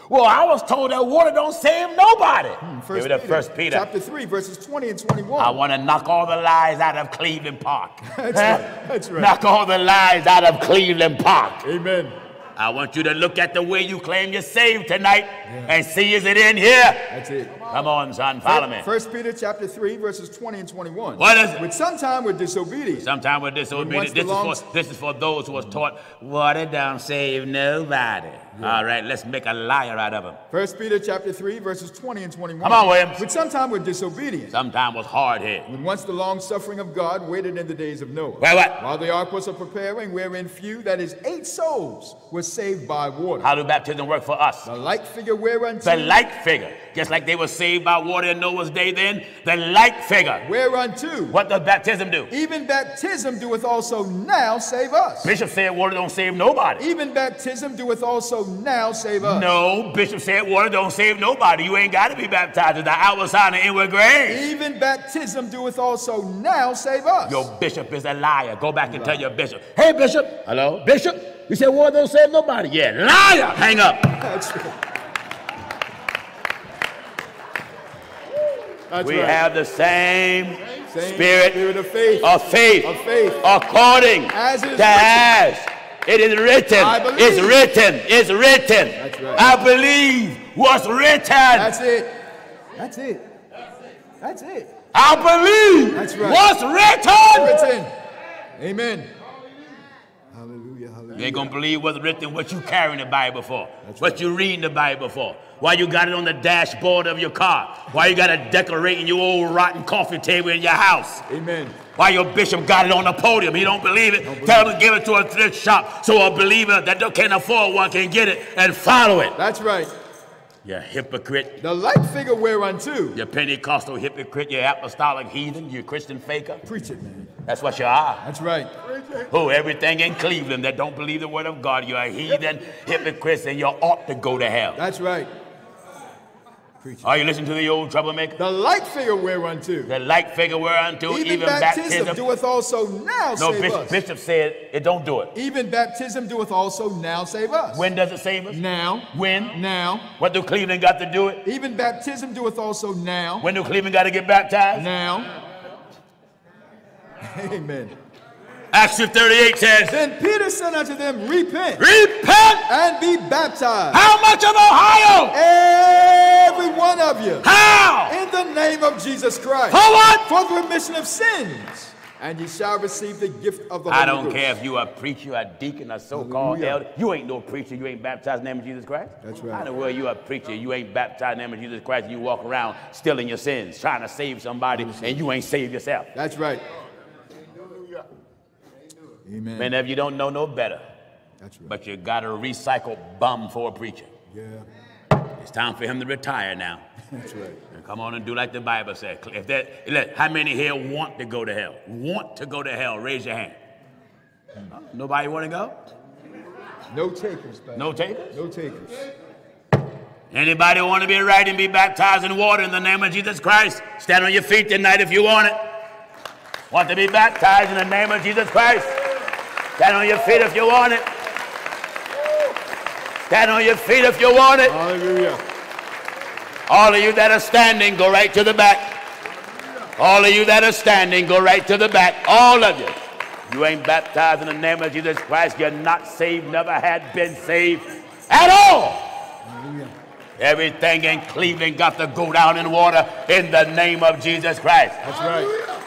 Well, I was told that water don't save nobody. First Peter, chapter 3, verses 20 and 21. I want to knock all the lies out of Cleveland Park. That's right. That's right. Knock all the lies out of Cleveland Park. Amen. I want you to look at the way you claim you're saved tonight and see is it in here. That's it. Come on, son, follow me. 1 Peter chapter 3, verses 20 and 21. What is it? But sometime we're disobedient. Sometime we're disobedient. This is for those who was taught, water don't save nobody. Yeah. All right, let's make a liar out of him. 1 Peter chapter 3, verses 20 and 21. Come on, Williams. But sometime we're disobedient. Sometime was hard-headed. When once the long suffering of God waited in the days of Noah. Well, what? While the ark was preparing, wherein few, that is 8 souls, were saved by water. How do baptism work for us? The like figure whereunto. The like figure. Just like they were saved by water in Noah's day then, the like figure. Whereunto. What does baptism do? Even baptism doeth also now save us. Bishop said water don't save nobody. Even baptism doeth also now save us. No, Bishop said water don't save nobody. You ain't got to be baptized in the outward sign of inward grace. Even baptism doeth also now save us. Your bishop is a liar. Go back and tell your bishop. Hey, bishop. Hello, bishop. You said water don't save nobody. Yeah, liar. Hang up. That's right. That's we right. have the same spirit of faith, according as it is it is written. It's written. It's written. That's right. I believe what's written. That's it. That's it. That's it. I believe what's written. Amen. You ain't going to believe what's written, what you carry in the Bible for, what you read in the Bible for, why you got it on the dashboard of your car, why you got it decorating your old rotten coffee table in your house. Amen. Why your bishop got it on the podium. He don't believe it. Tell him to give it to a thrift shop so a believer that can't afford one can get it and follow it. That's right. You hypocrite. The like figure whereunto. You Pentecostal hypocrite, you apostolic heathen, you Christian faker. Preach it, man. That's what you are. That's right. Who everything in Cleveland that don't believe the word of God, you're a heathen, hypocrite, and you ought to go to hell. That's right. preaching. Are you listening to the old troublemaker? The like figure whereunto. The like figure whereunto. Even baptism doeth also now save us. No, Bishop said it don't do it. Even baptism doeth also now save us. When does it save us? Now. When? Now. What do Cleveland got to do it? Even baptism doeth also now. When do Cleveland got to get baptized? Now. Amen. Acts 2:38 says, then Peter said unto them, repent. Repent. And be baptized. How much of Ohio? Every one of you. How? In the name of Jesus Christ. For what? For the remission of sins. And ye shall receive the gift of the Holy Ghost. I don't care if you are a preacher, a deacon, a so-called elder. You ain't no preacher. You ain't baptized in the name of Jesus Christ. That's right. I don't know where you are a preacher. You ain't baptized in the name of Jesus Christ. You walk around still in your sins, trying to save somebody, and you ain't saved yourself. That's right. Amen. Many of you don't know no better. That's right. But you got a recycled bum for a preacher. Yeah. It's time for him to retire now. That's right. And come on and do like the Bible says. If that, how many here want to go to hell? Want to go to hell? Raise your hand. Nobody want to go? No takers, Pastor. No takers? No takers. Anybody want to be right and be baptized in water in the name of Jesus Christ? Stand on your feet tonight if you want it. Want to be baptized in the name of Jesus Christ? Stand on your feet if you want it. Stand on your feet if you want it. Hallelujah. All of you that are standing, go right to the back. All of you that are standing, go right to the back. All of you. You ain't baptized in the name of Jesus Christ. You're not saved, never had been saved at all. Hallelujah. Everything in Cleveland got to go down in water in the name of Jesus Christ. That's right.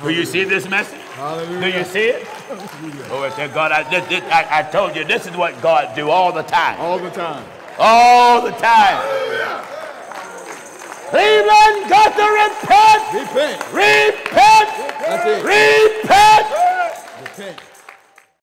Do you see this message? Hallelujah. Do you see it? Hallelujah. Oh, I said, God, I told you, this is what God do all the time. All the time. All the time. Hallelujah. Cleveland got to repent. Repent. Repent. Repent. Repent. Repent. Repent. Repent.